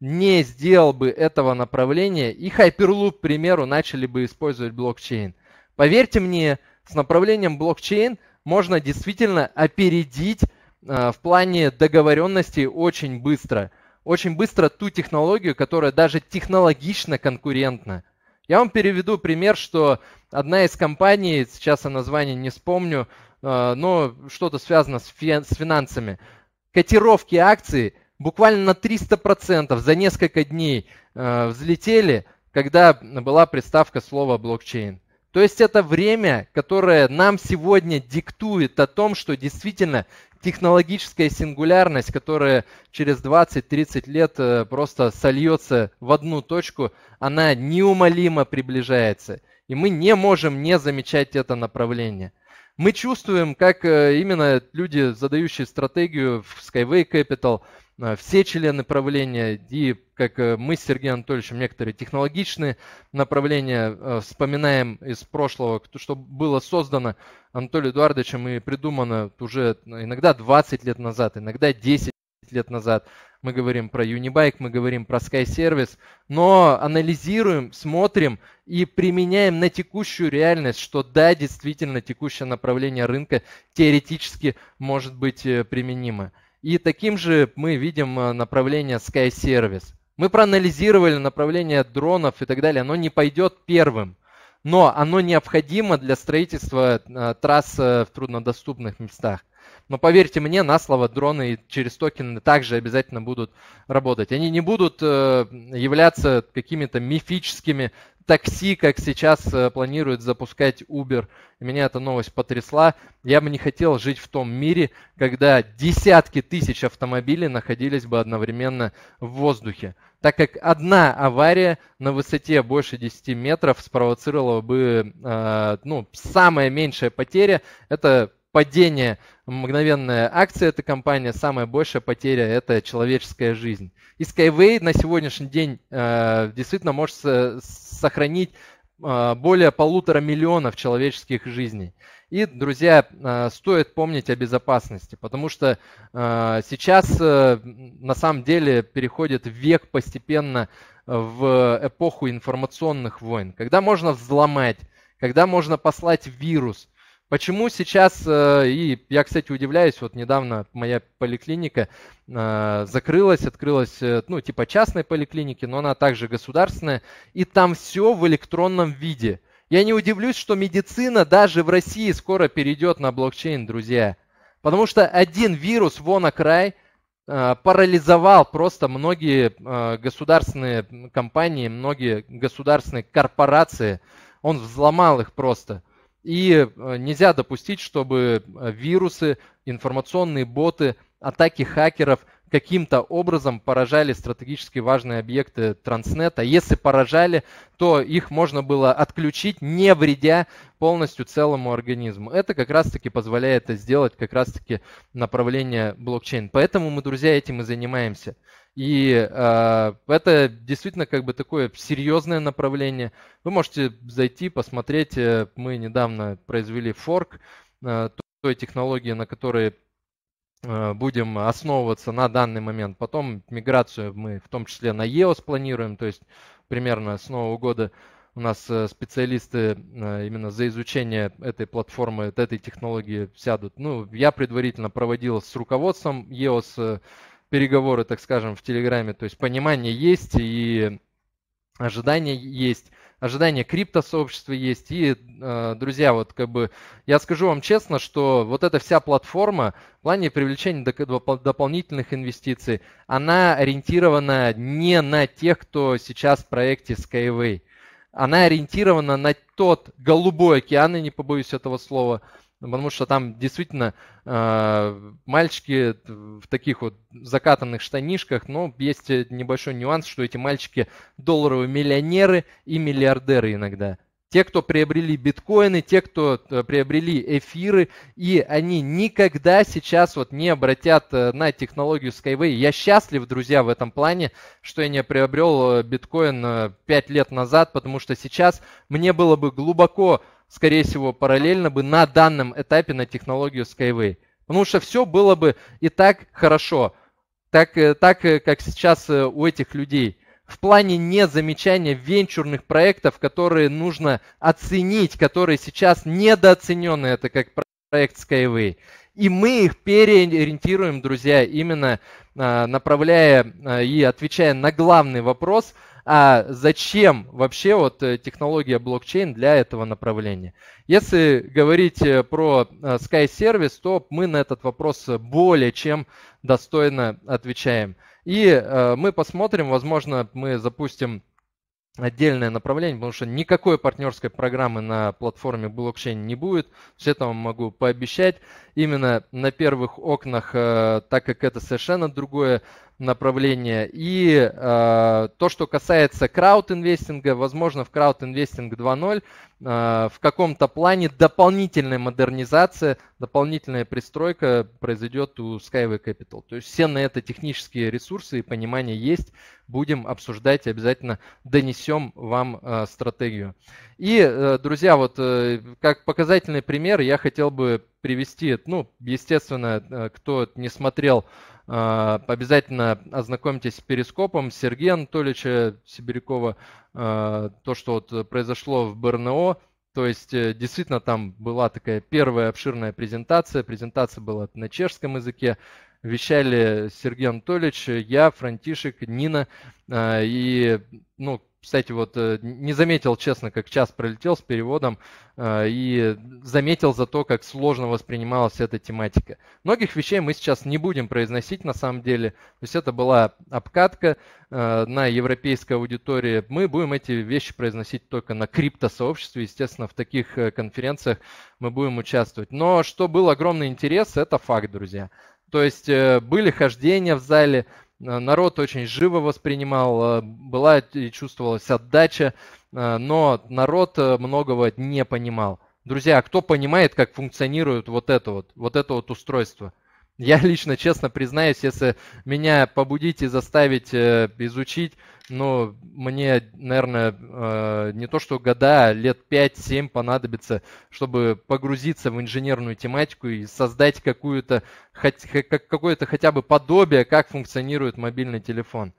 не сделал бы этого направления, и Hyperloop, к примеру, начали бы использовать блокчейн. Поверьте мне, с направлением блокчейн можно действительно опередить в плане договоренностей очень быстро. Очень быстро ту технологию, которая даже технологично конкурентна. Я вам переведу пример, что одна из компаний, сейчас я название не вспомню, но что-то связано с финансами. Котировки акций буквально на триста процентов за несколько дней взлетели, когда была приставка слова блокчейн. То есть это время, которое нам сегодня диктует о том, что действительно технологическая сингулярность, которая через двадцать-тридцать лет просто сольется в одну точку, она неумолимо приближается. И мы не можем не замечать это направление. Мы чувствуем, как именно люди, задающие стратегию в Skyway Capital, все члены правления, и как мы с Сергеем Анатольевичем некоторые технологичные направления вспоминаем из прошлого, что было создано Анатолием Эдуардовичем и придумано уже иногда двадцать лет назад, иногда десять лет назад. Мы говорим про UniBike, мы говорим про Sky Service, но анализируем, смотрим и применяем на текущую реальность, что да, действительно текущее направление рынка теоретически может быть применимо. И таким же мы видим направление Sky Service. Мы проанализировали направление дронов и так далее, оно не пойдет первым, но оно необходимо для строительства трасс в труднодоступных местах. Но поверьте мне, на слово, дроны через токены также обязательно будут работать. Они не будут являться какими-то мифическими такси, как сейчас планирует запускать Uber. Меня эта новость потрясла. Я бы не хотел жить в том мире, когда десятки тысяч автомобилей находились бы одновременно в воздухе, так как одна авария на высоте больше десяти метров спровоцировала бы, э, ну, самая меньшая потеря – это падение, мгновенная акция этой компании, самая большая потеря – это человеческая жизнь. И Skyway на сегодняшний день э, действительно может сохранить э, более полутора миллионов человеческих жизней. И, друзья, э, стоит помнить о безопасности, потому что э, сейчас э, на самом деле переходит век постепенно в эпоху информационных войн, когда можно взломать, когда можно послать вирус. Почему сейчас, и я, кстати, удивляюсь, вот недавно моя поликлиника закрылась, открылась, ну, типа частной поликлиники, но она также государственная, и там все в электронном виде. Я не удивлюсь, что медицина даже в России скоро перейдет на блокчейн, друзья, потому что один вирус вон окрай парализовал просто многие государственные компании, многие государственные корпорации, он взломал их просто. И нельзя допустить, чтобы вирусы, информационные боты, атаки хакеров каким-то образом поражали стратегически важные объекты Transnet. А если поражали, то их можно было отключить, не вредя полностью целому организму. Это как раз-таки позволяет сделать как раз-таки направление блокчейн. Поэтому мы, друзья, этим и занимаемся. И э, это действительно как бы такое серьезное направление. Вы можете зайти, посмотреть. Мы недавно произвели форк э, той технологии, на которой э, будем основываться на данный момент. Потом миграцию мы в том числе на и о эс планируем. То есть примерно с Нового года у нас специалисты э, именно за изучение этой платформы, этой технологии сядут. Ну, я предварительно проводил с руководством и о эс э, переговоры, так скажем, в Телеграме, то есть понимание есть и ожидания есть, ожидания криптосообщества есть. И, друзья, вот как бы я скажу вам честно, что вот эта вся платформа в плане привлечения дополнительных инвестиций, она ориентирована не на тех, кто сейчас в проекте Skyway. Она ориентирована на тот голубой океан, и не побоюсь этого слова, потому что там действительно э, мальчики в таких вот закатанных штанишках, но есть небольшой нюанс, что эти мальчики долларовые миллионеры и миллиардеры иногда. Те, кто приобрели биткоины, те, кто приобрели эфиры, и они никогда сейчас вот не обратят на технологию Skyway. Я счастлив, друзья, в этом плане, что я не приобрел биткоин пять лет назад, потому что сейчас мне было бы глубоко, скорее всего, параллельно бы на данном этапе на технологию Skyway. Потому что все было бы и так хорошо, так, так как сейчас у этих людей. В плане незамечания венчурных проектов, которые нужно оценить, которые сейчас недооценены, это как проект Skyway. И мы их переориентируем, друзья, именно направляя и отвечая на главный вопрос – а зачем вообще вот технология блокчейн для этого направления? Если говорить про Sky Service, то мы на этот вопрос более чем достойно отвечаем. И мы посмотрим, возможно, мы запустим отдельное направление, потому что никакой партнерской программы на платформе блокчейн не будет. Все это вам могу пообещать. Именно на первых окнах, так как это совершенно другое направление. И э, то, что касается крауд-инвестинга, возможно, в крауд-инвестинг два ноль э, в каком-то плане дополнительная модернизация, дополнительная пристройка произойдет у Skyway Capital. То есть все на это технические ресурсы и понимание есть. Будем обсуждать, обязательно донесем вам э, стратегию. И, э, друзья, вот э, как показательный пример я хотел бы привести, ну, естественно, э, кто не смотрел, обязательно ознакомьтесь с перископом Сергея Анатольевича Сибирякова, то, что вот произошло в Брно. То есть действительно там была такая первая обширная презентация, презентация была на чешском языке, вещали Сергей Анатольевич, я, Франтишек, Нина, и ну, Кстати, вот не заметил, честно, как час пролетел с переводом, и заметил зато, как сложно воспринималась эта тематика. Многих вещей мы сейчас не будем произносить на самом деле. То есть это была обкатка на европейской аудитории. Мы будем эти вещи произносить только на криптосообществе. Естественно, в таких конференциях мы будем участвовать. Но что был огромный интерес, это факт, друзья. То есть были хождения в зале. Народ очень живо воспринимал, была и чувствовалась отдача, но народ многого не понимал. Друзья, а кто понимает, как функционирует вот это вот, вот это вот устройство? Я лично, честно признаюсь, если меня побудить и заставить изучить, ну, мне, наверное, не то что года, а лет пять-семь понадобится, чтобы погрузиться в инженерную тематику и создать какую-то, какое-то хотя бы подобие, как функционирует мобильный телефон.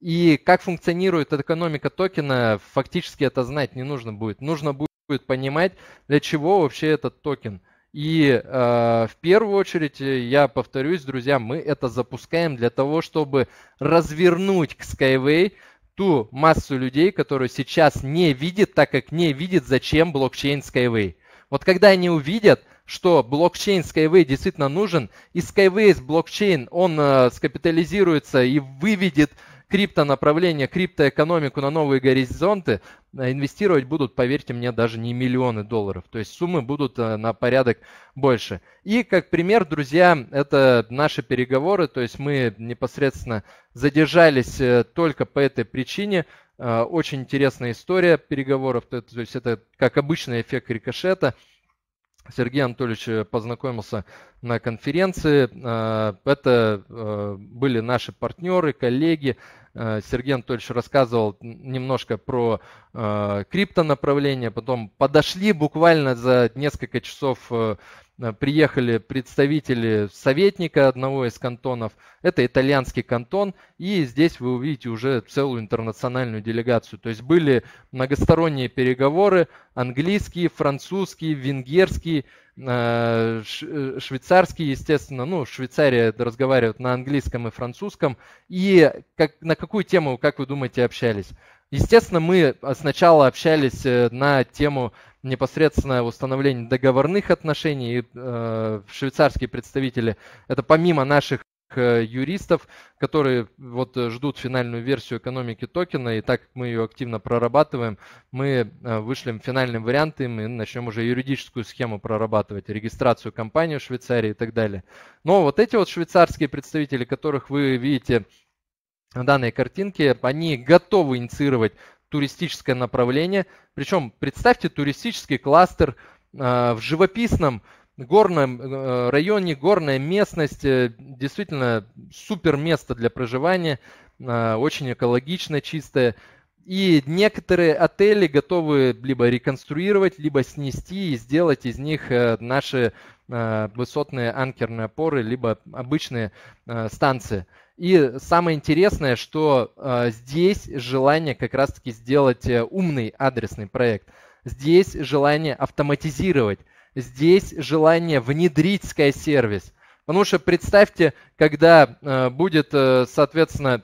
И как функционирует экономика токена, фактически это знать не нужно будет. Нужно будет понимать, для чего вообще этот токен. И э, в первую очередь, я повторюсь, друзья, мы это запускаем для того, чтобы развернуть к Skyway ту массу людей, которые сейчас не видят, так как не видят, зачем блокчейн Skyway. Вот когда они увидят, что блокчейн Skyway действительно нужен, и Skyway блокчейн, он э, скапитализируется и выведет криптонаправление, криптоэкономику на новые горизонты, инвестировать будут, поверьте мне, даже не миллионы долларов. То есть суммы будут на порядок больше. И как пример, друзья, это наши переговоры. То есть мы непосредственно задержались только по этой причине. Очень интересная история переговоров. То есть это, как обычный, эффект рикошета. Сергей Анатольевич познакомился на конференции. Это были наши партнеры, коллеги. Сергей Анатольевич рассказывал немножко про криптонаправление. Потом подошли буквально за несколько часов, приехали представители советника одного из кантонов. Это итальянский кантон. И здесь вы увидите уже целую интернациональную делегацию. То есть были многосторонние переговоры. Английский, французский, венгерский, швейцарский, естественно. Ну, Швейцария разговаривает на английском и французском. И как, на какую тему, как вы думаете, общались? Естественно, мы сначала общались на тему непосредственно установления договорных отношений. И, э, швейцарские представители, это помимо наших юристов, которые вот ждут финальную версию экономики токена, и так как мы ее активно прорабатываем, мы вышлем финальный вариант, и мы начнем уже юридическую схему прорабатывать, регистрацию компании в Швейцарии и так далее. Но вот эти вот швейцарские представители, которых вы видите на данной картинке, они готовы инициировать туристическое направление. Причем представьте туристический кластер э, в живописном горном э, районе, горная местность, э, действительно супер место для проживания, э, очень экологично, чистое. И некоторые отели готовы либо реконструировать, либо снести и сделать из них э, наши э, высотные анкерные опоры, либо обычные э, станции. И самое интересное, что э, здесь желание как раз-таки сделать э, умный адресный проект. Здесь желание автоматизировать. Здесь желание внедрить Sky-сервис. Потому что представьте, когда э, будет, э, соответственно,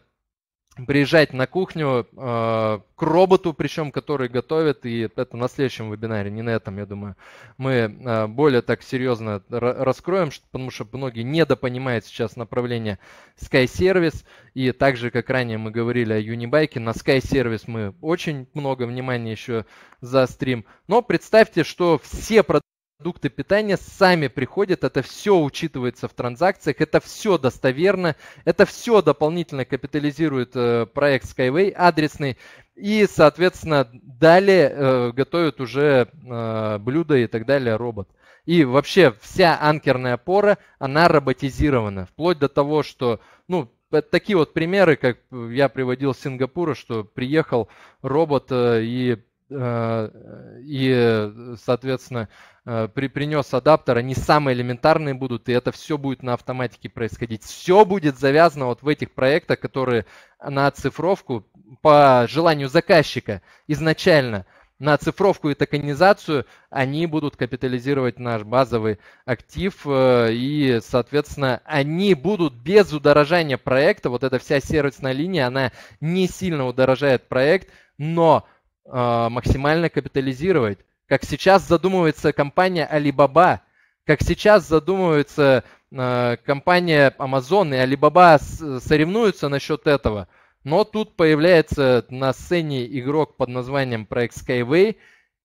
приезжать на кухню э, к роботу, причем который готовит, и это на следующем вебинаре, не на этом, я думаю, мы э, более так серьезно раскроем, потому что многие недопонимают сейчас направление Sky-сервис, и также, как ранее мы говорили о UniBike, на Sky-сервис мы очень много внимания еще заострим. Но представьте, что все продукты, Продукты питания сами приходят, это все учитывается в транзакциях, это все достоверно, это все дополнительно капитализирует проект Skyway адресный, и, соответственно, далее э, готовят уже э, блюда и так далее робот. И вообще вся анкерная опора, она роботизирована, вплоть до того, что, ну, такие вот примеры, как я приводил с Сингапура, что приехал робот и... и, соответственно, при, принес адаптер, они самые элементарные будут, и это все будет на автоматике происходить. Все будет завязано вот в этих проектах, которые на оцифровку по желанию заказчика изначально. на оцифровку и токенизацию, они будут капитализировать наш базовый актив, и, соответственно, они будут без удорожания проекта, вот эта вся сервисная линия, она не сильно удорожает проект, но э, максимально капитализировать. Как сейчас задумывается компания Alibaba, как сейчас задумывается э, компания Amazon, и Alibaba соревнуются насчет этого. Но тут появляется на сцене игрок под названием проект Skyway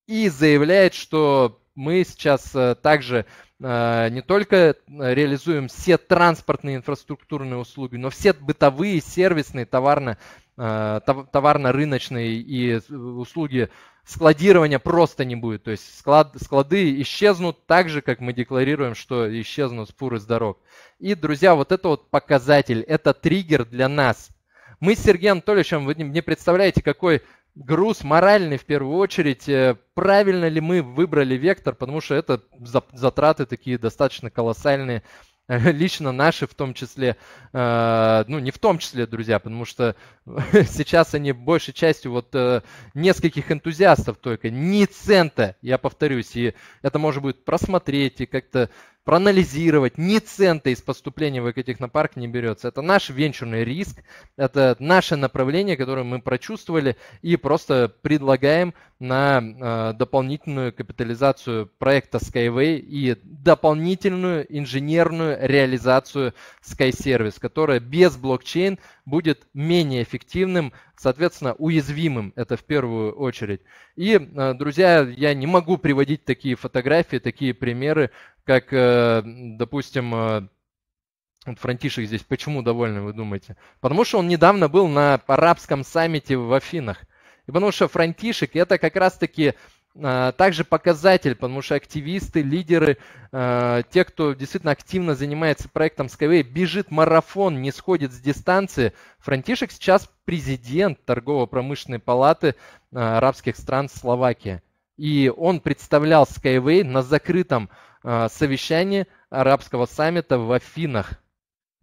и заявляет, что мы сейчас также не только реализуем все транспортные инфраструктурные услуги, но все бытовые, сервисные, товарно, товарно-рыночные и услуги складирования просто не будет. То есть склад, склады исчезнут так же, как мы декларируем, что исчезнут фуры с дорог. И, друзья, вот это вот показатель, это триггер для нас. Мы с Сергеем Анатольевичем, вы не представляете, какой груз моральный в первую очередь, правильно ли мы выбрали вектор, потому что это затраты такие достаточно колоссальные, лично наши в том числе, ну не в том числе, друзья, потому что сейчас они большей частью вот нескольких энтузиастов только, ни цента, я повторюсь, и это можно будет просмотреть и как-то проанализировать, ни цента из поступления в Экотехнопарк не берется. Это наш венчурный риск, это наше направление, которое мы прочувствовали и просто предлагаем на дополнительную капитализацию проекта Skyway и дополнительную инженерную реализацию SkyService, которая без блокчейн будет менее эффективным, соответственно, уязвимым, это в первую очередь. И, друзья, я не могу приводить такие фотографии, такие примеры, как, допустим, Франтишек здесь. Почему довольны, вы думаете? Потому что он недавно был на арабском саммите в Афинах. И потому что Франтишек – это как раз-таки также показатель, потому что активисты, лидеры, те, кто действительно активно занимается проектом Skyway, бежит марафон, не сходит с дистанции. Франтишек сейчас президент торгово-промышленной палаты арабских стран Словакии. И он представлял Skyway на закрытом совещании арабского саммита в Афинах.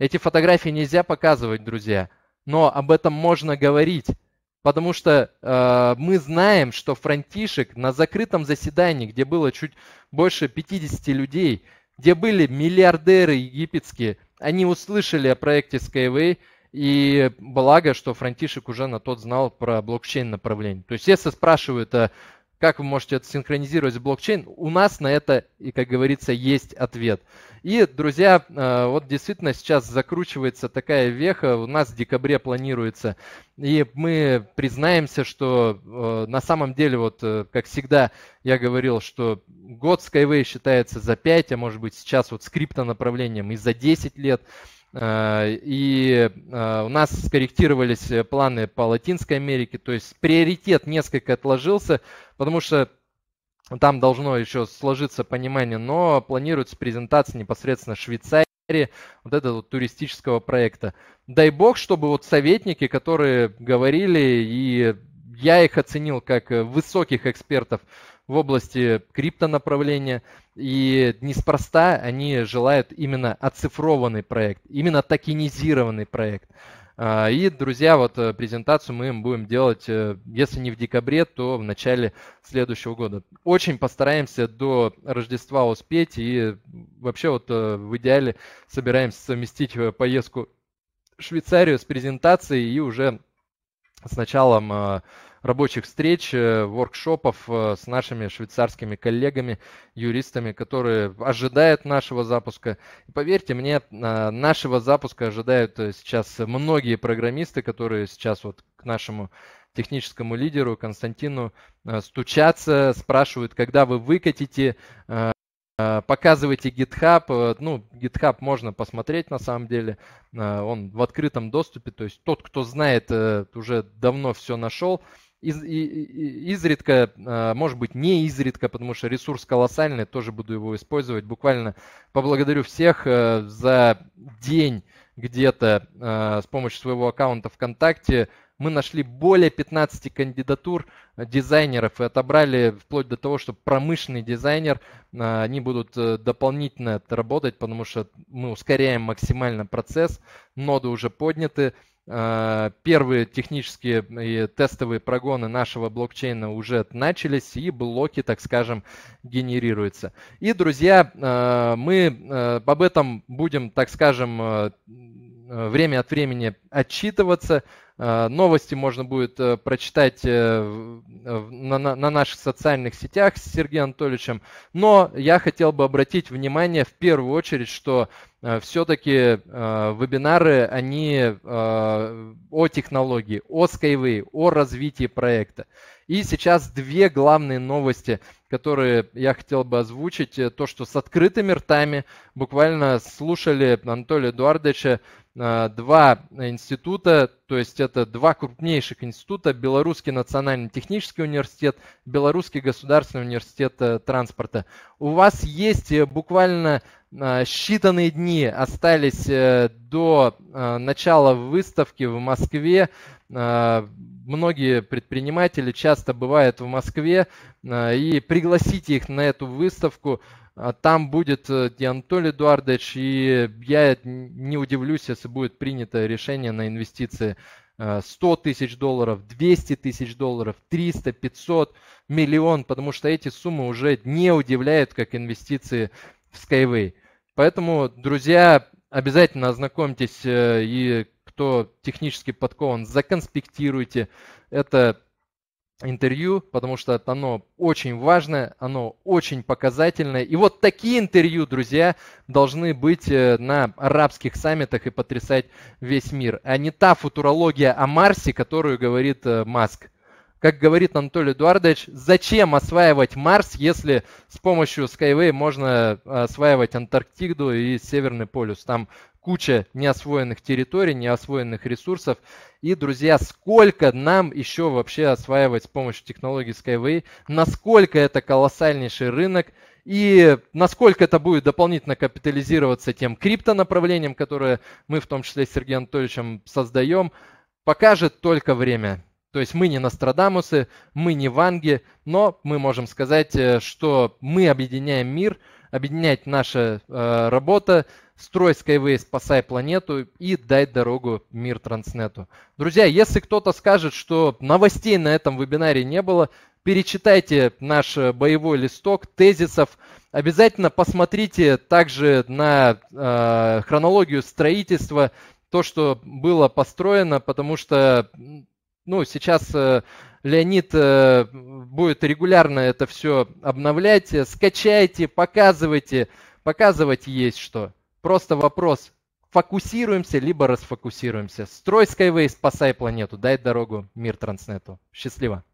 Эти фотографии нельзя показывать, друзья, но об этом можно говорить, потому что э, мы знаем, что Франтишек на закрытом заседании, где было чуть больше пятидесяти людей, где были миллиардеры египетские, они услышали о проекте Skyway, и благо, что Франтишек уже на тот знал про блокчейн направление. То есть если спрашивают о как вы можете это синхронизировать с блокчейн? У нас на это, и как говорится, есть ответ. И, друзья, вот действительно сейчас закручивается такая веха. У нас в декабре планируется. И мы признаемся, что на самом деле, вот как всегда, я говорил, что год Skyway считается за пять, а может быть сейчас вот с криптонаправлением и за десять лет. И у нас скорректировались планы по Латинской Америке, то есть приоритет несколько отложился, потому что там должно еще сложиться понимание, но планируется презентация непосредственно в Швейцарии вот этого вот туристического проекта. Дай бог, чтобы вот советники, которые говорили, и я их оценил как высоких экспертов в области криптонаправления, и неспроста они желают именно оцифрованный проект, именно токенизированный проект. И, друзья, вот презентацию мы им будем делать, если не в декабре, то в начале следующего года. Очень постараемся до Рождества успеть, и вообще вот в идеале собираемся совместить поездку в Швейцарию с презентацией и уже с началом рабочих встреч, воркшопов с нашими швейцарскими коллегами, юристами, которые ожидают нашего запуска. И поверьте мне, нашего запуска ожидают сейчас многие программисты, которые сейчас вот к нашему техническому лидеру Константину стучатся, спрашивают, когда вы выкатите, показывайте GitHub. Ну, GitHub можно посмотреть на самом деле, он в открытом доступе, то есть тот, кто знает, уже давно все нашел. Из, и, изредка, может быть, не изредка, потому что ресурс колоссальный, тоже буду его использовать. Буквально поблагодарю всех за день где-то с помощью своего аккаунта ВКонтакте. Мы нашли более пятнадцати кандидатур дизайнеров и отобрали вплоть до того, что промышленный дизайнер, они будут дополнительно отработать, потому что мы ускоряем максимально процесс, ноды уже подняты, Первые технические и тестовые прогоны нашего блокчейна уже начались, и блоки, так скажем, генерируются. И, друзья, мы об этом будем, так скажем, время от времени отчитываться. Новости можно будет прочитать на наших социальных сетях с Сергеем Анатольевичем. Но я хотел бы обратить внимание в первую очередь, что все-таки вебинары, они о технологии, о Skyway, о развитии проекта. И сейчас две главные новости, которые я хотел бы озвучить. То, что с открытыми ртами буквально слушали Анатолия Эдуардовича два института, то есть это два крупнейших института: Белорусский национальный технический университет, Белорусский государственный университет транспорта. У вас есть буквально считанные дни, остались до начала выставки в Москве. Многие предприниматели часто бывают в Москве, и пригласите их на эту выставку. Там будет и Анатолий Эдуардович, и я не удивлюсь, если будет принято решение на инвестиции сто тысяч долларов, двести тысяч долларов, триста, пятьсот, миллион, потому что эти суммы уже не удивляют, как инвестиции в Skyway. Поэтому, друзья, обязательно ознакомьтесь, и кто технически подкован, законспектируйте это интервью, потому что оно очень важное, оно очень показательное. И вот такие интервью, друзья, должны быть на арабских саммитах и потрясать весь мир, а не та футурология о Марсе, которую говорит Маск. Как говорит Анатолий Эдуардович, зачем осваивать Марс, если с помощью Skyway можно осваивать Антарктиду и Северный полюс? Там куча неосвоенных территорий, неосвоенных ресурсов. И, друзья, сколько нам еще вообще осваивать с помощью технологии Skyway, насколько это колоссальнейший рынок и насколько это будет дополнительно капитализироваться тем криптонаправлением, которое мы в том числе с Сергеем Анатольевичем создаем, покажет только время. То есть мы не Нострадамусы, мы не Ванги, но мы можем сказать, что мы объединяем мир, объединять наша э, работа, строй Skyway, спасай планету и дай дорогу мир Транснету. Друзья, если кто-то скажет, что новостей на этом вебинаре не было, перечитайте наш боевой листок тезисов. Обязательно посмотрите также на э, хронологию строительства, то, что было построено, потому что... Ну, сейчас Леонид будет регулярно это все обновлять. Скачайте, показывайте. Показывать есть что. Просто вопрос. Фокусируемся, либо расфокусируемся. Строй Skyway, спасай планету. Дай дорогу мир Транснету. Счастливо.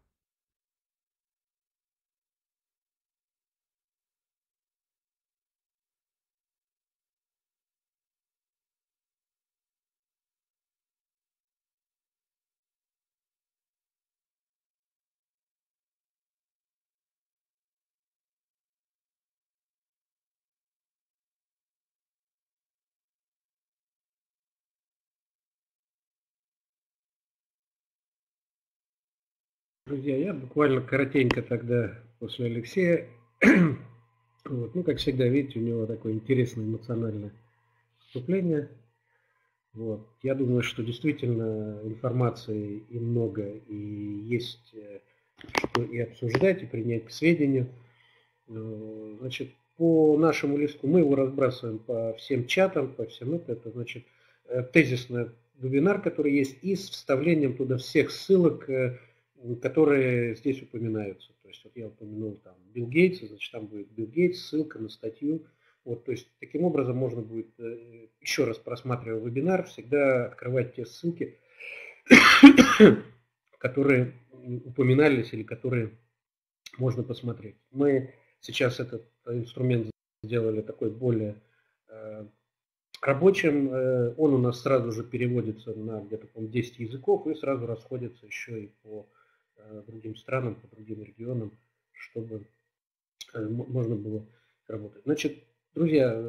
Друзья, я буквально коротенько тогда после Алексея. Вот. Ну, как всегда, видите, у него такое интересное эмоциональное вступление. Вот. Я думаю, что действительно информации и много, и есть что и обсуждать, и принять к сведению. Значит, по нашему листку мы его разбрасываем по всем чатам, по всем это, это значит тезисный вебинар, который есть, и с вставлением туда всех ссылок, которые здесь упоминаются. То есть вот я упомянул там Билл Гейтса, значит там будет Билл Гейтс, ссылка на статью. Вот, то есть таким образом можно будет, еще раз просматривая вебинар, всегда открывать те ссылки, которые упоминались или которые можно посмотреть. Мы сейчас этот инструмент сделали такой более э, рабочим. Э, он у нас сразу же переводится на где-то десять языков и сразу расходится еще и по другим странам, по другим регионам, чтобы можно было работать. Значит, друзья,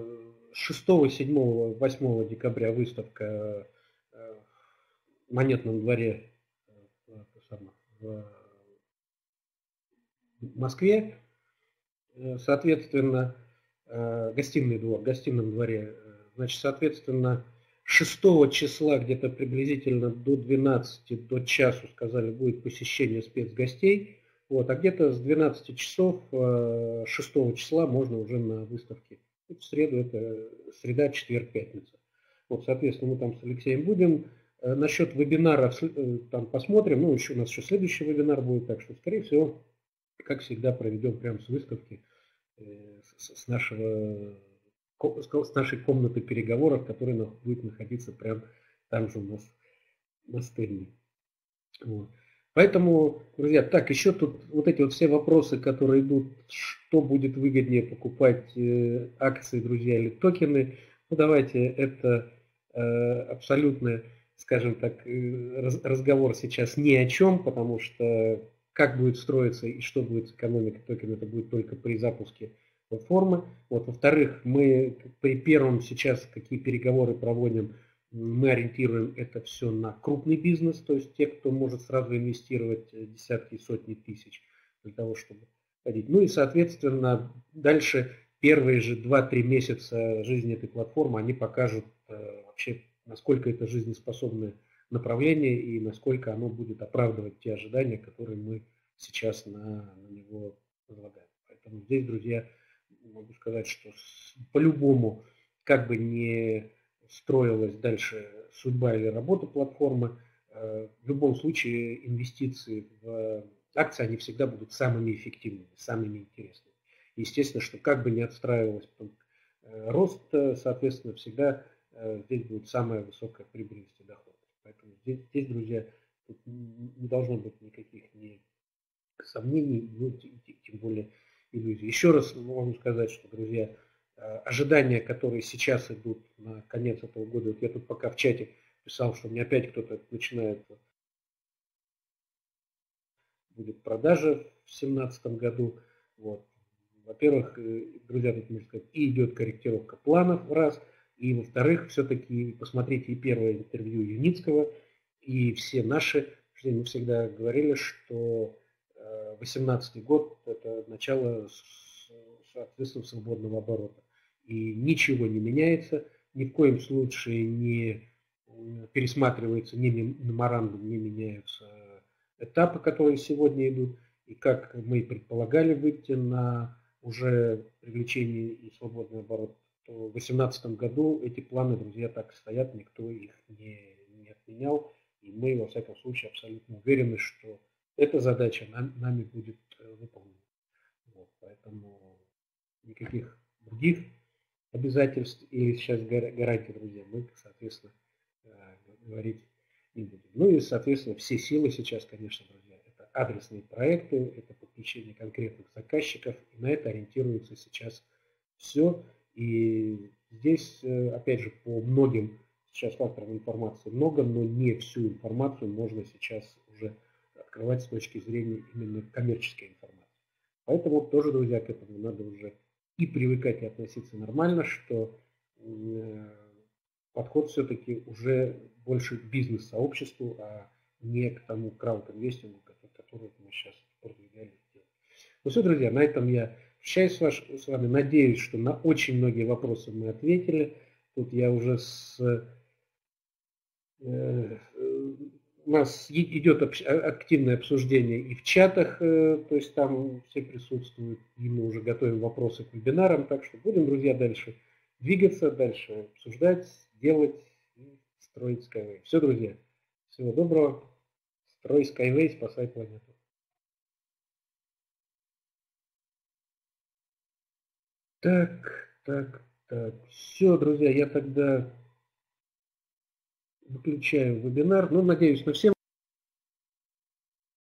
шестого, седьмого, восьмого декабря выставка в Монетном дворе в Москве. Соответственно, гостиный двор, в гостином дворе. Значит, соответственно, шестого числа где-то приблизительно до двенадцати, до часу, сказали, будет посещение спецгостей. Вот, а где-то с двенадцати часов шестого числа можно уже на выставке. В среду это среда, четверг, пятница. Вот, соответственно, мы там с Алексеем будем. Насчет вебинаров там посмотрим. Ну, еще у нас еще следующий вебинар будет, так что, скорее всего, как всегда, проведем прямо с выставки, с, нашего, с нашей комнаты переговоров, которая будет находиться прямо там же у нас на стенде. Вот. Поэтому, друзья, так, еще тут вот эти вот все вопросы, которые идут, что будет выгоднее покупать, акции, друзья, или токены, ну давайте, это абсолютно, скажем так, разговор сейчас ни о чем, потому что как будет строиться и что будет с экономикой токена, это будет только при запуске платформы. Вот, во-вторых, мы при первом сейчас, какие переговоры проводим, мы ориентируем это все на крупный бизнес, то есть те, кто может сразу инвестировать десятки и сотни тысяч для того, чтобы ходить. Ну и, соответственно, дальше первые же два-три месяца жизни этой платформы, они покажут э, вообще, насколько это жизнеспособное направление и насколько оно будет оправдывать те ожидания, которые мы сейчас на, на него возлагаем. Поэтому здесь, друзья, могу сказать, что по-любому, как бы не строилась дальше судьба или работа платформы, в любом случае инвестиции в акции, они всегда будут самыми эффективными, самыми интересными. Естественно, что как бы не отстраивалась рост, соответственно, всегда здесь будет самая высокая прибыльность и доходность. Поэтому здесь, здесь, друзья, не должно быть никаких ни сомнений, ну, тем более иллюзий. Еще раз могу сказать, что, друзья, ожидания, которые сейчас идут на конец этого года, вот я тут пока в чате писал, что у меня опять кто-то начинает, будет продажа в две тысячи семнадцатом году. Вот. Во-первых, друзья, тут можно сказать, и идет корректировка планов, раз, и во-вторых, все-таки посмотрите и первое интервью Юницкого, и все наши, что мы всегда говорили, что две тысячи восемнадцатый год это начало, соответственно, свободного оборота. И ничего не меняется, ни в коем случае не пересматривается ни меморандум, не меняются этапы, которые сегодня идут. И как мы и предполагали выйти на уже привлечение и свободный оборот, то в две тысячи восемнадцатом году эти планы, друзья, так стоят, никто их не, не отменял. И мы, во всяком случае, абсолютно уверены, что эта задача нам, нами будет выполнена. Вот, поэтому никаких других обязательств и сейчас гарантий, друзья, мы, соответственно, говорить не будем. Ну и, соответственно, все силы сейчас, конечно, друзья, это адресные проекты, это подключение конкретных заказчиков, и на это ориентируется сейчас все. И здесь, опять же, по многим сейчас факторам информации много, но не всю информацию можно сейчас уже открывать с точки зрения именно коммерческой информации. Поэтому тоже, друзья, к этому надо уже и привыкать, и относиться нормально, что подход все-таки уже больше к бизнес-сообществу, а не к тому крауд-инвестингу, который мы сейчас продвигаем. Ну все, друзья, на этом я прощаюсь с вами. Надеюсь, что на очень многие вопросы мы ответили. Тут я уже с... У нас идет активное обсуждение и в чатах, то есть там все присутствуют, и мы уже готовим вопросы к вебинарам, так что будем, друзья, дальше двигаться, дальше обсуждать, делать и строить Skyway. Все, друзья, всего доброго, строй Skyway, спасай планету. Так, так, так, все, друзья, я тогда... Выключаю вебинар. Ну, надеюсь, мы всем